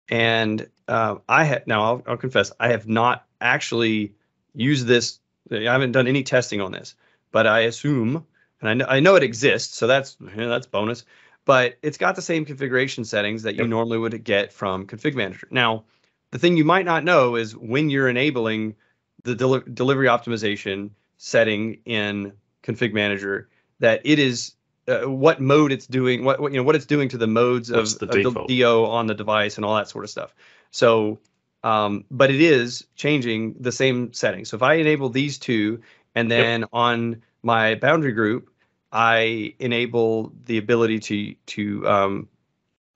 And uh, I have now. I'll, I'll confess, I have not actually used this. I haven't done any testing on this, but I assume, and I know, I know it exists, so that's you know, that's bonus. But it's got the same configuration settings that you yep. normally would get from Config Manager. Now, the thing you might not know is when you're enabling the deli delivery optimization setting in Config Manager, that it is uh, what mode it's doing, what, what you know, what it's doing to the modes What's of the of D O on the device and all that sort of stuff. So. Um, but it is changing the same setting. So if I enable these two, and then yep. on my boundary group, I enable the ability to to um,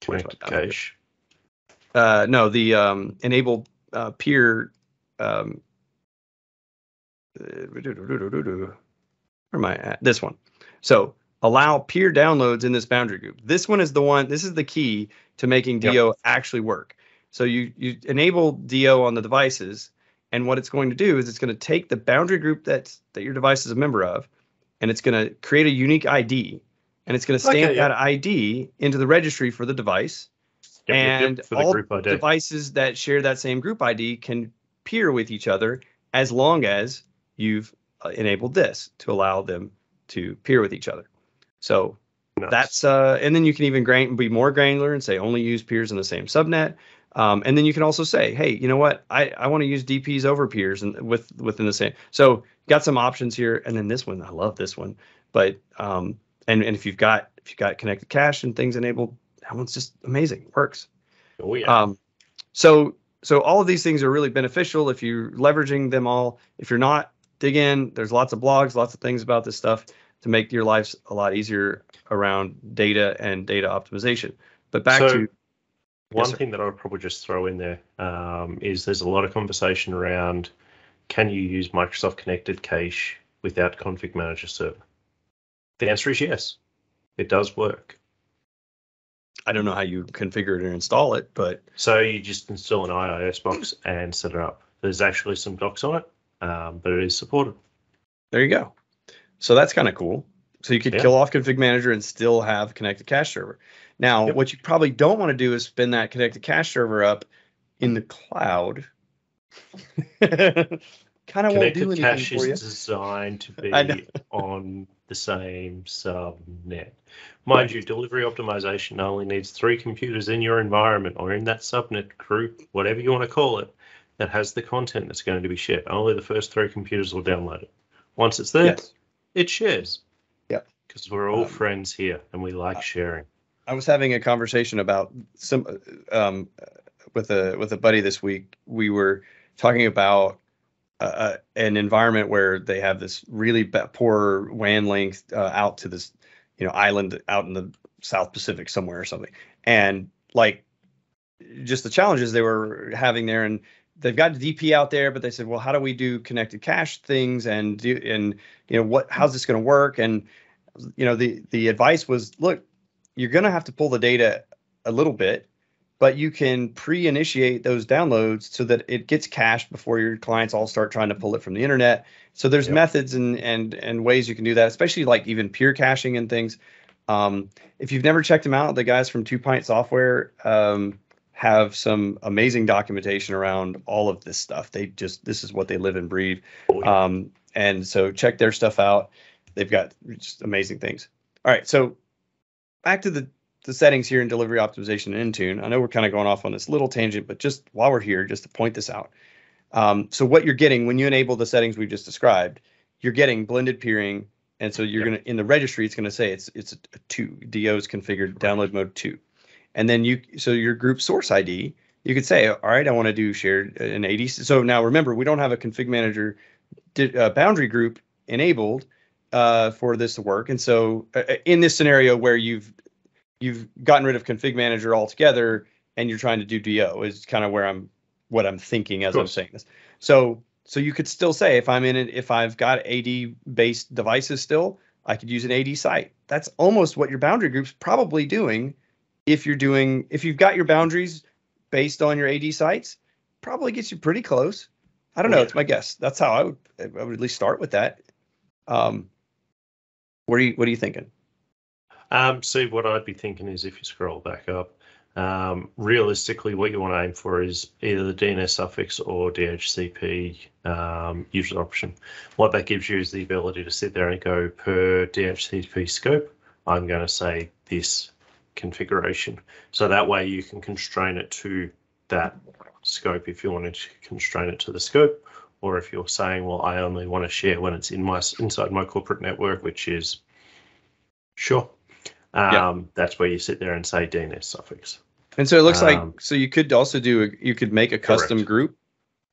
connect cache. Uh, no, the um, enable uh, peer. Um, where am I at? This one. So allow peer downloads in this boundary group. This one is the one. This is the key to making yep. D O actually work. So you, you enable D O on the devices, and what it's going to do is it's going to take the boundary group that's, that your device is a member of, and it's going to create a unique I D, and it's going to stamp okay, yeah. that I D into the registry for the device, yep, and yep, yep, all the devices that share that same group I D can peer with each other as long as you've uh, enabled this to allow them to peer with each other. So nice. that's, uh, and then you can even gran- be more granular and say only use peers in the same subnet. Um, and then you can also say, hey, you know what? I, I want to use D Ps over peers and with within the same. So got some options here. And then this one, I love this one. But um, and and if you've got if you've got connected cache and things enabled, that one's just amazing. Works. Oh yeah. Um, so so all of these things are really beneficial if you're leveraging them all. If you're not, dig in. There's lots of blogs, lots of things about this stuff to make your lives a lot easier around data and data optimization. But back so to one yes, thing that I would probably just throw in there um, is there's a lot of conversation around, can you use Microsoft Connected Cache without Config Manager Server? The answer is yes. It does work. I don't know how you configure it or install it, but so you just install an I I S box and set it up. There's actually some docs on it, um, but it is supported. There you go. So that's kind of cool. So you could yeah. kill off Config Manager and still have Connected Cache Server. Now, yep. what you probably don't want to do is spin that Connected Cache Server up in the cloud. Kind of won't do anything cache for you. Is designed to be on the same subnet. Mind right. you, delivery optimization only needs three computers in your environment or in that subnet group, whatever you want to call it, that has the content that's going to be shared. Only the first three computers will download it. Once it's there, yes. it shares. Yep. Because we're all um, friends here and we like I, sharing. I was having a conversation about some um, with a with a buddy this week. We were talking about Uh, an environment where they have this really poor W A N length uh, out to this, you know, island out in the South Pacific somewhere or something, and like just the challenges they were having there. And they've got D P out there, but they said, well, how do we do connected cache things and do and you know what? How's this going to work? And you know, the the advice was, look, you're going to have to pull the data a little bit, but you can pre-initiate those downloads so that it gets cached before your clients all start trying to pull it from the internet. So there's yep. methods and and and ways you can do that, especially like even peer caching and things. Um, if you've never checked them out, the guys from Two Pint Software um, have some amazing documentation around all of this stuff. They just, this is what they live and breathe. Um, and so check their stuff out. They've got just amazing things. All right, so back to the the settings here in delivery optimization in Intune. I know we're kind of going off on this little tangent, but just while we're here, just to point this out. Um, so what you're getting when you enable the settings we've just described, you're getting blended peering. And so you're yep. going to, in the registry, it's going to say it's it's a two, D O is configured, download mode two. And then you, so your group source I D, you could say, all right, I want to do shared an A D C. So now remember, we don't have a config manager uh, boundary group enabled uh, for this to work. And so uh, in this scenario where you've, you've gotten rid of config manager altogether and you're trying to do D O is kind of where I'm, what I'm thinking as I'm saying this. So, so you could still say if I'm in it, if I've got A D based devices still, I could use an A D site. That's almost what your boundary group's probably doing. If you're doing, if you've got your boundaries based on your A D sites, probably gets you pretty close. I don't know. It's my guess. That's how I would, I would at least start with that. Um, what are you, what are you thinking? Um, see, what I'd be thinking is if you scroll back up, um, realistically, what you want to aim for is either the D N S suffix or D H C P um, user option. What that gives you is the ability to sit there and go per D H C P scope, I'm going to say this configuration. So that way you can constrain it to that scope if you wanted to constrain it to the scope, or if you're saying, well, I only want to share when it's in my inside my corporate network, which is sure. Um, yeah. That's where you sit there and say D N S suffix. And so it looks um, like, so you could also do, a, you could make a custom correct. group.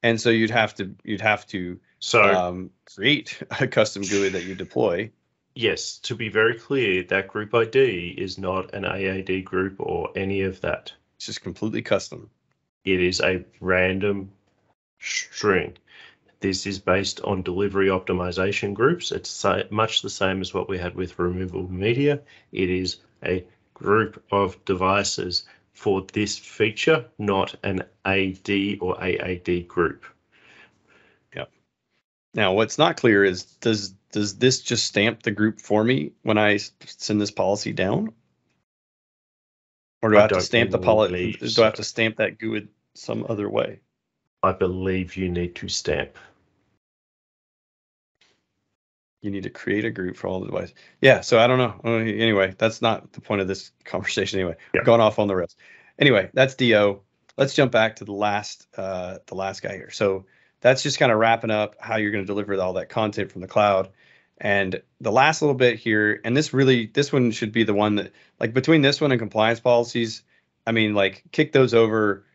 And so you'd have to, you'd have to so, um, create a custom G U I that you deploy. Yes. To be very clear, that group I D is not an A A D group or any of that. It's just completely custom. It is a random string. This is based on delivery optimization groups. It's much the same as what we had with removable media. It is a group of devices for this feature, not an A D or A A D group. Yep. Now, what's not clear is, does does this just stamp the group for me when I send this policy down? Or do I, I have to stamp the policy? So. Do I have to stamp that G U I D some other way? I believe you need to stamp. You need to create a group for all the devices. Yeah, so I don't know. Anyway, that's not the point of this conversation anyway. Yep. Gone off on the rails. Anyway, that's D O. Let's jump back to the last uh, the last guy here. So that's just kind of wrapping up how you're going to deliver all that content from the cloud. And the last little bit here, and this really, this one should be the one that, like, between this one and compliance policies, I mean, like, kick those over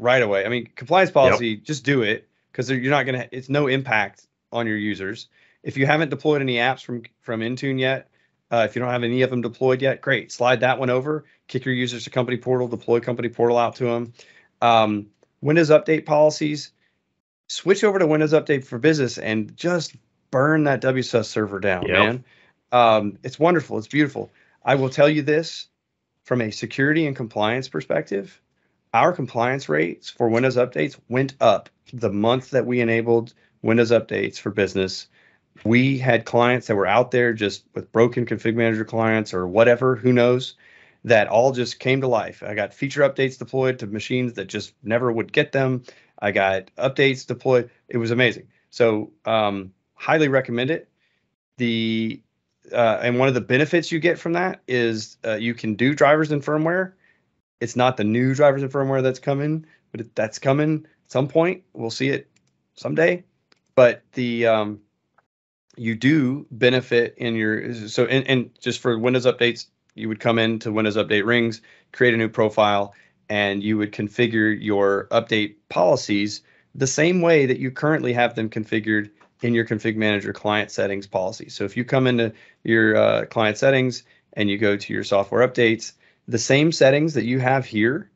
right away. I mean, compliance policy, yep. just do it, because you're not going to, it's no impact on your users. If you haven't deployed any apps from, from Intune yet, uh, if you don't have any of them deployed yet, great, slide that one over, kick your users to Company Portal, deploy Company Portal out to them. Um, Windows Update policies, switch over to Windows Update for Business and just burn that W S U S server down, yep. man. Um, it's wonderful, it's beautiful. I will tell you this, from a security and compliance perspective, our compliance rates for Windows updates went up the month that we enabled Windows Updates for Business. We had clients that were out there just with broken Config Manager clients or whatever, who knows, that all just came to life. I got feature updates deployed to machines that just never would get them. I got updates deployed. It was amazing. So um, highly recommend it. The uh, and one of the benefits you get from that is uh, you can do drivers and firmware. It's not the new drivers and firmware that's coming, but it, that's coming at some point. We'll see it someday. But the um, you do benefit in your, so and, and just for Windows updates, you would come into Windows Update Rings, create a new profile, and you would configure your update policies the same way that you currently have them configured in your Config Manager client settings policy. So if you come into your uh, client settings and you go to your software updates, the same settings that you have here.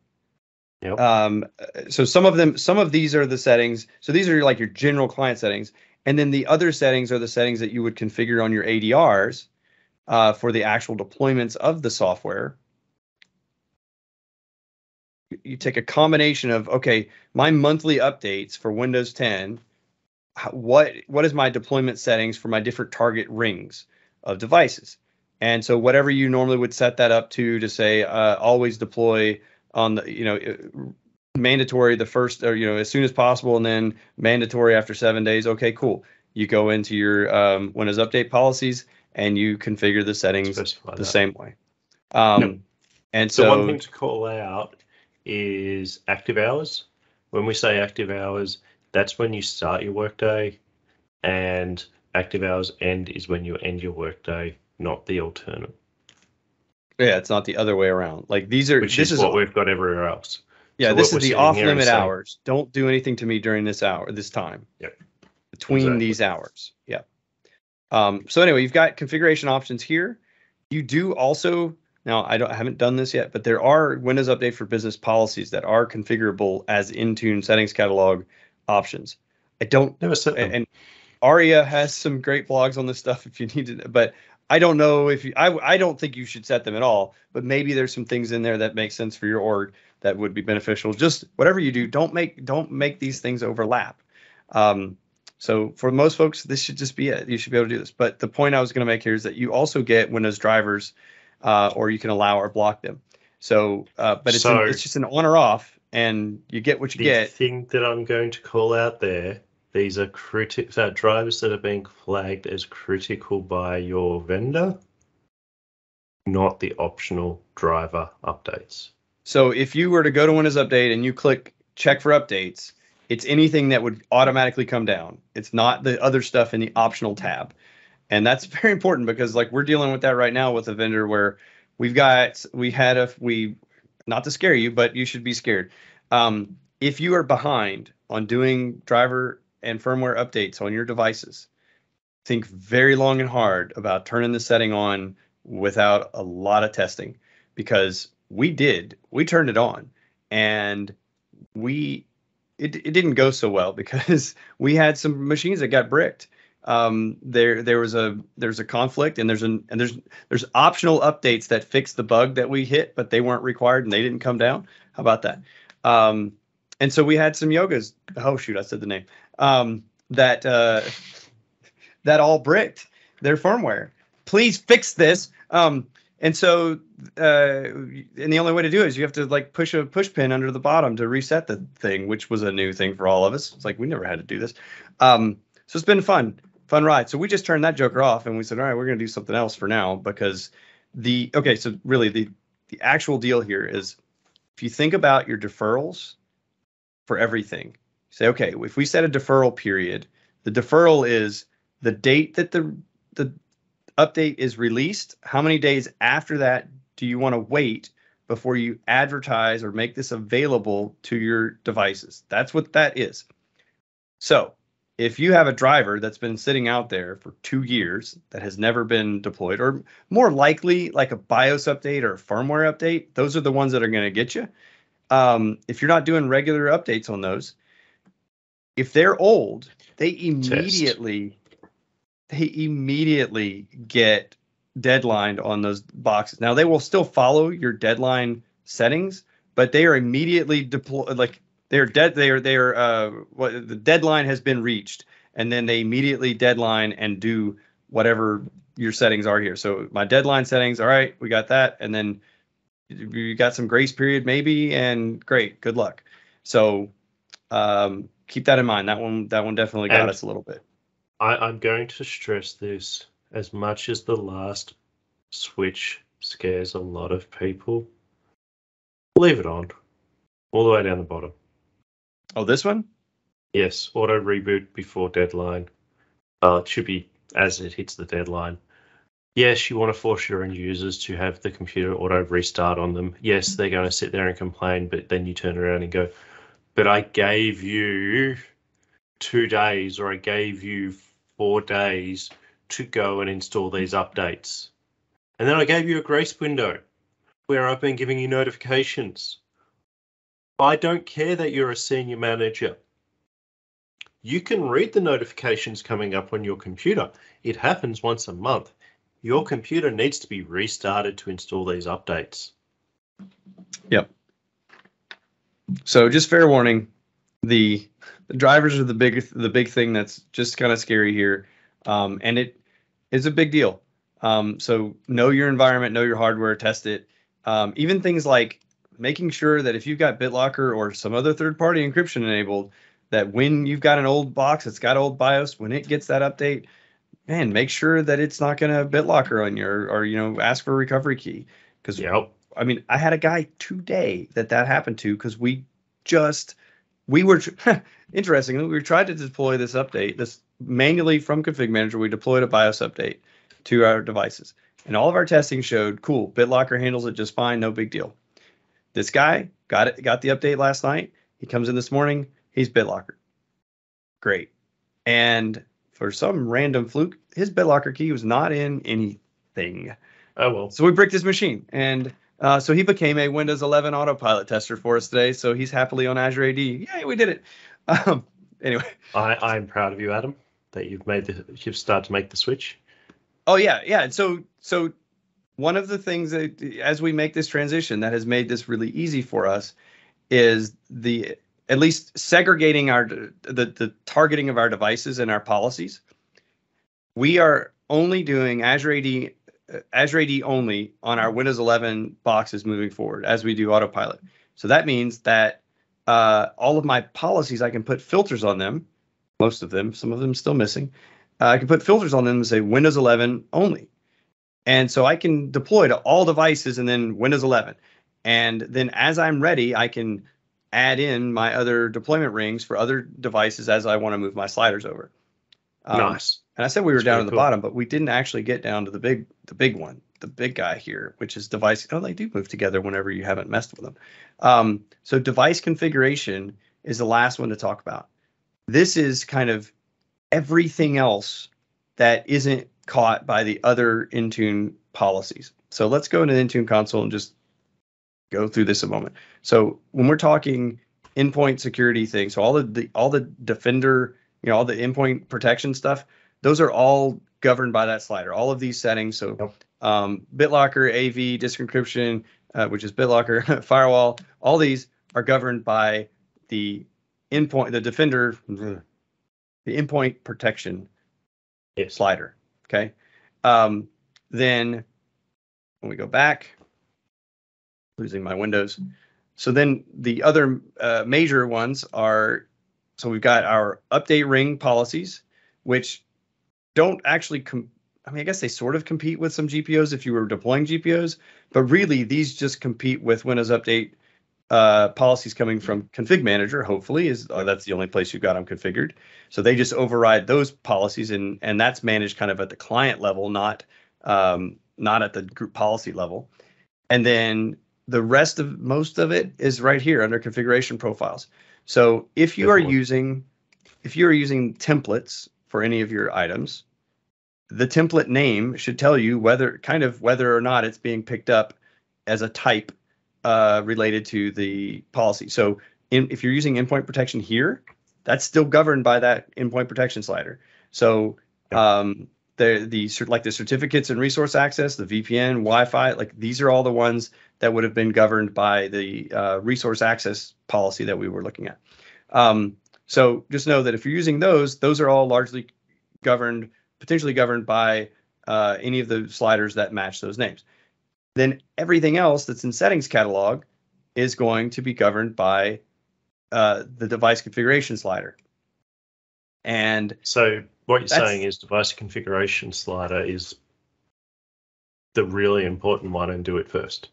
Yep. Um, so some of them, some of these are the settings. So these are like your general client settings. And then the other settings are the settings that you would configure on your A D Rs uh, for the actual deployments of the software. You take a combination of, okay, my monthly updates for Windows ten, what, what is my deployment settings for my different target rings of devices? And so whatever you normally would set that up to, to say, uh, always deploy on the, you know, mandatory the first, or, you know, as soon as possible, and then mandatory after seven days. Okay, cool. You go into your um, Windows Update policies and you configure the settings the that. same way. Um, no. And so, so one thing to call out is active hours. When we say active hours, that's when you start your workday, and active hours end is when you end your workday. Not the alternate. Yeah, it's not the other way around. Like these are, which this is what is, we've got everywhere else. Yeah, so this is the off-limit hours. Saying, don't do anything to me during this hour, this time. Yep. Between exactly. these hours. Yeah. Um, so anyway, you've got configuration options here. You do also now. I don't I haven't done this yet, but there are Windows Update for Business policies that are configurable as Intune Settings Catalog options. I don't never said and, and Aria has some great blogs on this stuff if you need to, but. I don't know if you, I, I don't think you should set them at all, but maybe there's some things in there that make sense for your org that would be beneficial. Just whatever you do, don't make, don't make these things overlap. Um, so for most folks, this should just be it. You should be able to do this. But the point I was going to make here is that you also get Windows drivers, uh, or you can allow or block them. So, uh, but it's, so an, it's just an on or off, and you get what you the get. The thing that I'm going to call out there. These are critical uh, drivers that are being flagged as critical by your vendor, not the optional driver updates. So if you were to go to Windows Update and you click check for updates, it's anything that would automatically come down. It's not the other stuff in the optional tab. And that's very important because like we're dealing with that right now with a vendor where we've got, we had a, we, not to scare you, but you should be scared. Um, if you are behind on doing driver and firmware updates on your devices, think very long and hard about turning the setting on without a lot of testing, because we did, we turned it on and we, it, it didn't go so well because we had some machines that got bricked. Um, there, there was a, there's a conflict and there's an, and there's, there's optional updates that fix the bug that we hit, but they weren't required and they didn't come down. How about that? Um, and so we had some yogas. Oh shoot. I said the name. Um, that uh, that all bricked their firmware. Please fix this. Um, and so, uh, and the only way to do it is you have to like push a push pin under the bottom to reset the thing, which was a new thing for all of us. It's like we never had to do this. Um, so it's been fun, fun ride. So we just turned that joker off, and we said, all right, we're going to do something else for now because the okay. So really, the the actual deal here is if you think about your deferrals for everything. Say, okay, if we set a deferral period, the deferral is the date that the the update is released, how many days after that do you want to wait before you advertise or make this available to your devices? That's what that is. So if you have a driver that's been sitting out there for two years that has never been deployed, or more likely like a BIOS update or a firmware update, those are the ones that are going to get you. Um, if you're not doing regular updates on those, if they're old, they immediately, they immediately get deadlined on those boxes. Now, they will still follow your deadline settings, but they are immediately deployed, like they're dead. They are, they are, uh, what, the deadline has been reached, and then they immediately deadline and do whatever your settings are here. So my deadline settings, all right, we got that. And then you got some grace period maybe, and great, good luck. So um, keep that in mind. That one, that one definitely got and us a little bit. I, I'm going to stress this. As much as the last switch scares a lot of people, leave it on all the way down the bottom. Oh, this one? Yes, auto reboot before deadline. Uh, it should be as it hits the deadline. Yes, you want to force your end users to have the computer auto restart on them. Yes, they're going to sit there and complain, but then you turn around and go, but I gave you two days or I gave you four days to go and install these updates. And then I gave you a grace window where I've been giving you notifications. I don't care that you're a senior manager. You can read the notifications coming up on your computer. It happens once a month. Your computer needs to be restarted to install these updates. Yep. So just fair warning, the, the drivers are the big, the big thing that's just kind of scary here. Um, and it is a big deal. Um, so know your environment, know your hardware, test it. Um, even things like making sure that if you've got BitLocker or some other third-party encryption enabled, that when you've got an old box that's got old BIOS, when it gets that update, man, make sure that it's not going to BitLocker on you, or, or, you know, ask for a recovery key. Because, yep. I mean, I had a guy today that that happened to, because we just, we were, interestingly, we tried to deploy this update, this manually from Config Manager. We deployed a BIOS update to our devices, and all of our testing showed, cool, BitLocker handles it just fine, no big deal. This guy got it, got the update last night. He comes in this morning, he's BitLocker. Great. And for some random fluke, his BitLocker key was not in anything. Oh well. So we bricked his machine, and uh, so he became a Windows eleven autopilot tester for us today. So he's happily on Azure A D. Yay, we did it. Um, anyway, I, I'm proud of you, Adam, that you've made the, you've started to make the switch. Oh yeah, yeah. And so so one of the things that as we make this transition that has made this really easy for us is the at least segregating our the the targeting of our devices and our policies. We are only doing Azure A D Azure A D only on our Windows eleven boxes moving forward as we do autopilot. So that means that uh, all of my policies, I can put filters on them. Most of them, some of them still missing. Uh, I can put filters on them and say Windows eleven only. And so I can deploy to all devices and then Windows eleven. And then as I'm ready, I can add in my other deployment rings for other devices as I want to move my sliders over. Um, nice. And I said we were That's down at the cool. bottom, but we didn't actually get down to the big, the big one, the big guy here, which is device. Oh, they do move together whenever you haven't messed with them. Um, so device configuration is the last one to talk about. This is kind of everything else that isn't caught by the other Intune policies. So let's go into the Intune console and just go through this a moment. So when we're talking endpoint security things, so all the, the all the Defender, you know, all the endpoint protection stuff, those are all governed by that slider. All of these settings. So um, BitLocker, A V, disk encryption, uh, which is BitLocker, firewall, all these are governed by the endpoint, the Defender, the endpoint protection yes. slider. Okay. Um, then when we go back, losing my windows. So then the other uh, major ones are, so we've got our update ring policies, which don't actually, com I mean, I guess they sort of compete with some G P Os if you were deploying G P Os, but really these just compete with Windows Update uh, policies coming from Config Manager, hopefully, is oh, that's the only place you've got them configured. So they just override those policies, and and that's managed kind of at the client level, not um, not at the group policy level. And then the rest of most of it is right here under configuration profiles. So if you are using if you are using templates for any of your items, the template name should tell you whether kind of whether or not it's being picked up as a type uh, related to the policy. So in, if you're using endpoint protection here, that's still governed by that endpoint protection slider. So um, the the like the certificates and resource access, the V P N, Wi-Fi, like these are all the ones that would have been governed by the uh, resource access policy that we were looking at. Um, so just know that if you're using those, those are all largely governed. potentially governed by uh, any of the sliders that match those names. Then everything else that's in settings catalog is going to be governed by uh, the device configuration slider. And so what you're saying is device configuration slider is the really important one, and do it first.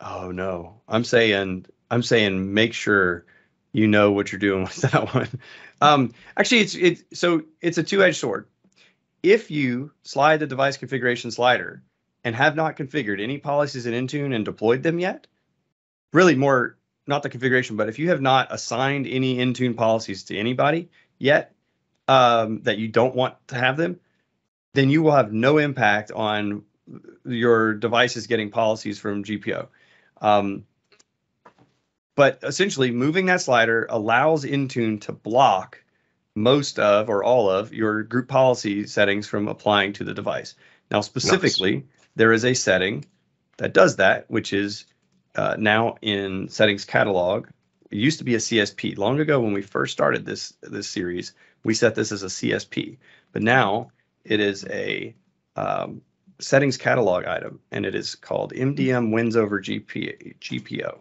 Oh no, I'm saying I'm saying make sure you know what you're doing with that one. Um, actually, it's it's so it's a two-edged sword. If you slide the device configuration slider and have not configured any policies in Intune and deployed them yet, really more not the configuration, but if you have not assigned any Intune policies to anybody yet um, that you don't want to have them, then you will have no impact on your devices getting policies from G P O. Um, But essentially, moving that slider allows Intune to block most of or all of your group policy settings from applying to the device. Now, specifically, nice. There is a setting that does that, which is uh, now in Settings Catalog. It used to be a C S P. Long ago, when we first started this, this series, we set this as a C S P. But now it is a um, Settings Catalog item, and it is called M D M wins over G P O.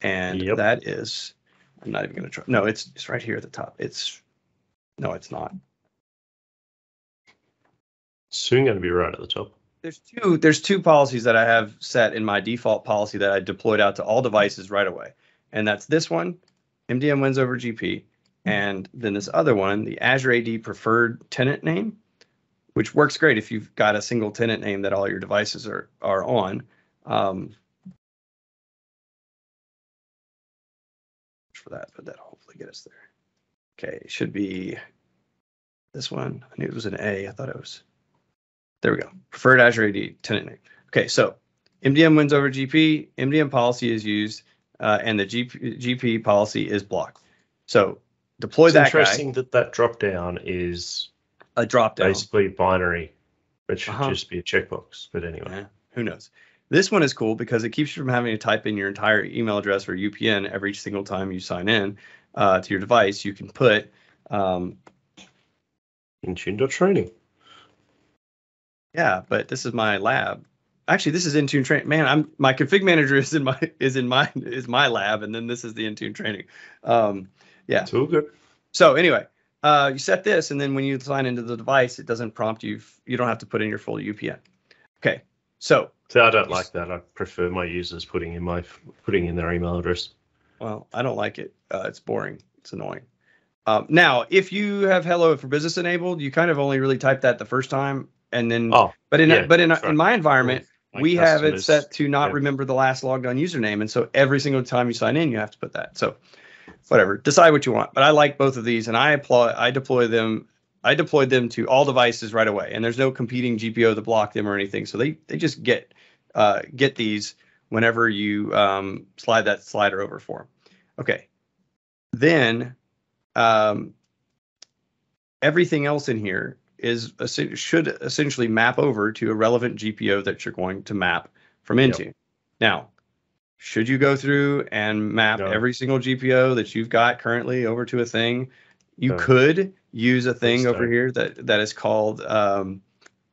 And yep. that is, I'm not even going to try. No, it's it's right here at the top. It's, no, it's not. Soon going to be right at the top. There's two, there's two policies that I have set in my default policy that I deployed out to all devices right away. And that's this one, M D M wins over G P. And then this other one, the Azure A D preferred tenant name, which works great if you've got a single tenant name that all your devices are, are on. Um, for that, but that'll hopefully get us there. Okay, it should be this one. I knew it was an A. I thought it was, there we go. Preferred Azure A D tenant name. Okay, so M D M wins over G P, M D M policy is used, uh, and the G P, G P policy is blocked. So deploy it's that interesting guy. that that drop down is a drop down. Basically binary, which should uh-huh. just be a checkbox, but anyway. Yeah, who knows? This one is cool because it keeps you from having to type in your entire email address or U P N every single time you sign in uh, to your device. You can put um, Intune.training. Yeah, but this is my lab. Actually, this is Intune training. Man, I'm my config manager is in my is in my is my lab, and then this is the Intune training. Um, yeah. It's all good. So anyway, uh, you set this, and then when you sign into the device, it doesn't prompt you. You don't have to put in your full U P N. Okay, so. So I don't like that. I prefer my users putting in my putting in their email address. Well, I don't like it. Uh, it's boring. It's annoying. Um, now, if you have Hello for Business enabled, you kind of only really type that the first time, and then. Oh, but in yeah, but in right. in my environment, my we have it set to not yeah. remember the last logged on username, and so every single time you sign in, you have to put that. So, whatever, decide what you want. But I like both of these, and I apply. I deploy them. I deployed them to all devices right away, and there's no competing G P O to block them or anything. So they they just get. Uh, get these whenever you um, slide that slider over for them. Okay, then um, everything else in here is should essentially map over to a relevant G P O that you're going to map from Intune. Yep. Now, should you go through and map no. every single G P O that you've got currently over to a thing? You no. could use a thing That's over tight. here that that is called um,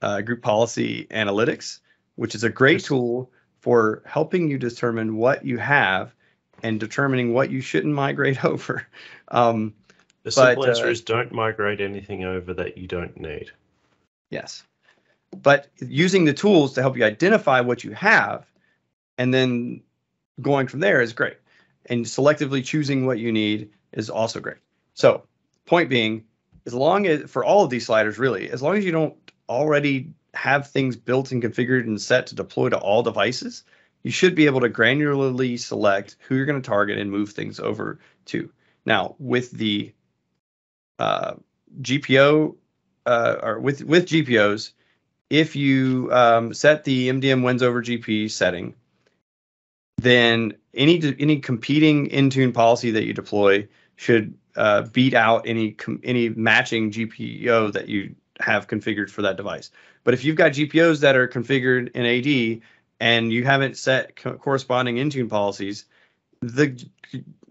uh, Group Policy Analytics, which is a great tool for helping you determine what you have and determining what you shouldn't migrate over. Um, the simple but, answer uh, is don't migrate anything over that you don't need. Yes, but using the tools to help you identify what you have and then going from there is great. And selectively choosing what you need is also great. So point being, as long as for all of these sliders, really, as long as you don't already have things built and configured and set to deploy to all devices, you should be able to granularly select who you're going to target and move things over to. Now, with the uh, G P O uh, or with with G P Os, if you um, set the M D M wins over G P setting, then any any competing Intune policy that you deploy should uh, beat out any any matching G P O that you have configured for that device. But if you've got G P Os that are configured in A D and you haven't set co corresponding Intune policies, the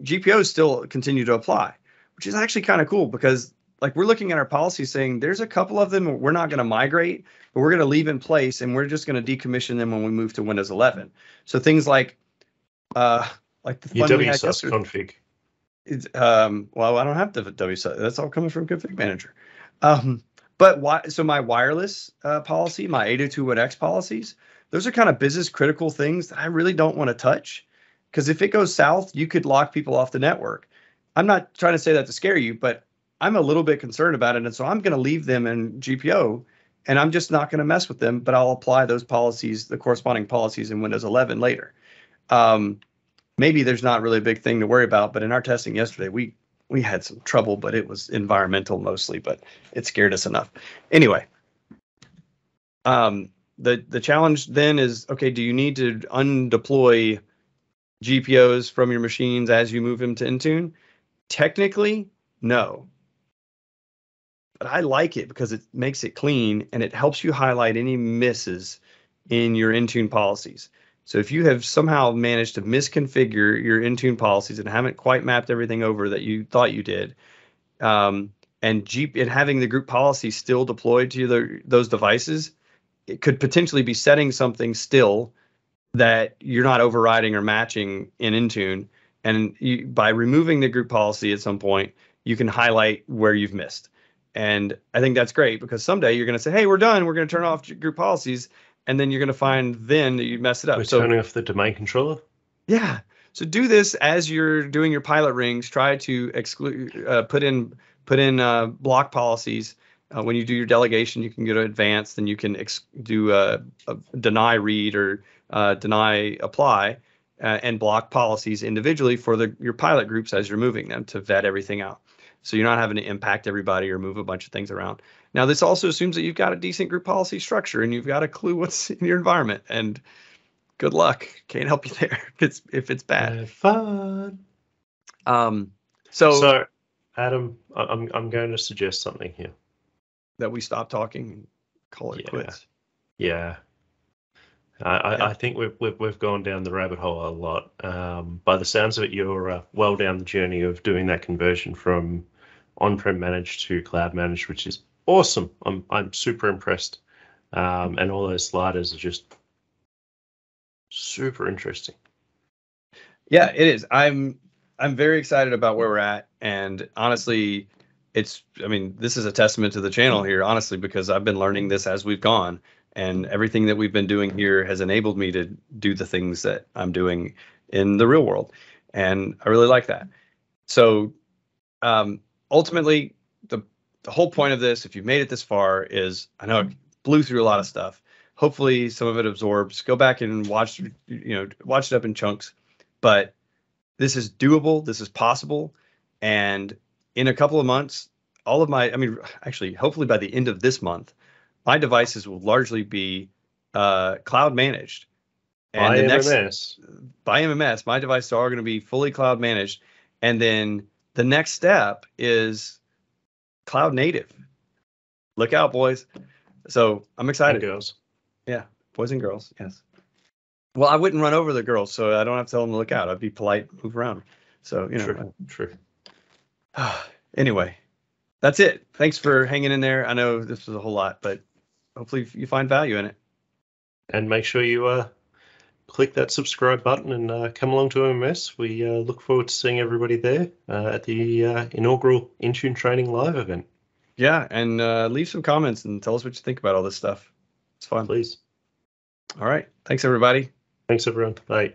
G P Os still continue to apply, which is actually kind of cool because, like, we're looking at our policies saying there's a couple of them we're not going to migrate, but we're going to leave in place and we're just going to decommission them when we move to Windows eleven. So things like uh, like the fun we had yesterday, config. It's, um, well, I don't have the W S U S. That's all coming from Config Manager. Um, but why? So my wireless uh, policy, my eight oh two one X policies, those are kind of business critical things that I really don't want to touch, because if it goes south, you could lock people off the network. I'm not trying to say that to scare you, but I'm a little bit concerned about it. And so I'm going to leave them in G P O and I'm just not going to mess with them, but I'll apply those policies, the corresponding policies in Windows eleven later. Um, maybe there's not really a big thing to worry about, but in our testing yesterday, we, we had some trouble, but it was environmental mostly, but it scared us enough. Anyway, um, the, the challenge then is, okay, do you need to undeploy G P Os from your machines as you move them to Intune? Technically, no. But I like it because it makes it clean and it helps you highlight any misses in your Intune policies. So if you have somehow managed to misconfigure your Intune policies and haven't quite mapped everything over that you thought you did, um, and, G and having the group policy still deployed to the, those devices, it could potentially be setting something still that you're not overriding or matching in Intune. And you, by removing the group policy at some point, you can highlight where you've missed. And I think that's great because someday you're going to say, hey, we're done. We're going to turn off group policies. And then you're going to find then that you messed it up. We're so, turning off the domain controller? Yeah. So do this as you're doing your pilot rings. Try to exclude, uh, put in put in uh, block policies. Uh, when you do your delegation, you can go to advanced and you can ex do uh, a deny read or uh, deny apply. Uh, and block policies individually for the, your pilot groups as you're moving them to vet everything out. So you're not having to impact everybody or move a bunch of things around. Now, this also assumes that you've got a decent group policy structure and you've got a clue what's in your environment. And good luck. Can't help you there if it's, if it's bad. Have fun. Um, so, so, Adam, I'm, I'm going to suggest something here. That we stop talking and call it yeah. quits. Yeah. I, yeah. I think we've, we've we've gone down the rabbit hole a lot. Um, by the sounds of it, you're uh, well down the journey of doing that conversion from on-prem managed to cloud managed, which is awesome. I'm I'm super impressed, um, and all those sliders are just super interesting. Yeah, it is. I'm I'm very excited about where we're at, and honestly, it's I mean this is a testament to the channel here, honestly, because I've been learning this as we've gone. And everything that we've been doing here has enabled me to do the things that I'm doing in the real world. And I really like that. So um, ultimately, the, the whole point of this, if you've made it this far, is I know it blew through a lot of stuff. Hopefully some of it absorbs. Go back and watch, you know, watch it up in chunks. But this is doable. This is possible. And in a couple of months, all of my, I mean, actually, hopefully by the end of this month, my devices will largely be uh, cloud managed. And by the next, M M S. By M M S, my devices are going to be fully cloud managed. And then the next step is cloud native. Look out, boys. So I'm excited. And girls. Yeah, boys and girls, yes. Well, I wouldn't run over the girls, so I don't have to tell them to look out. I'd be polite, move around. So, you know. True, true. Anyway, that's it. Thanks for hanging in there. I know this was a whole lot, but hopefully you find value in it. And make sure you uh, click that subscribe button and uh, come along to M M S. We uh, look forward to seeing everybody there uh, at the uh, inaugural Intune Training Live event. Yeah, and uh, leave some comments and tell us what you think about all this stuff. It's fun. Please. All right. Thanks, everybody. Thanks, everyone. Bye.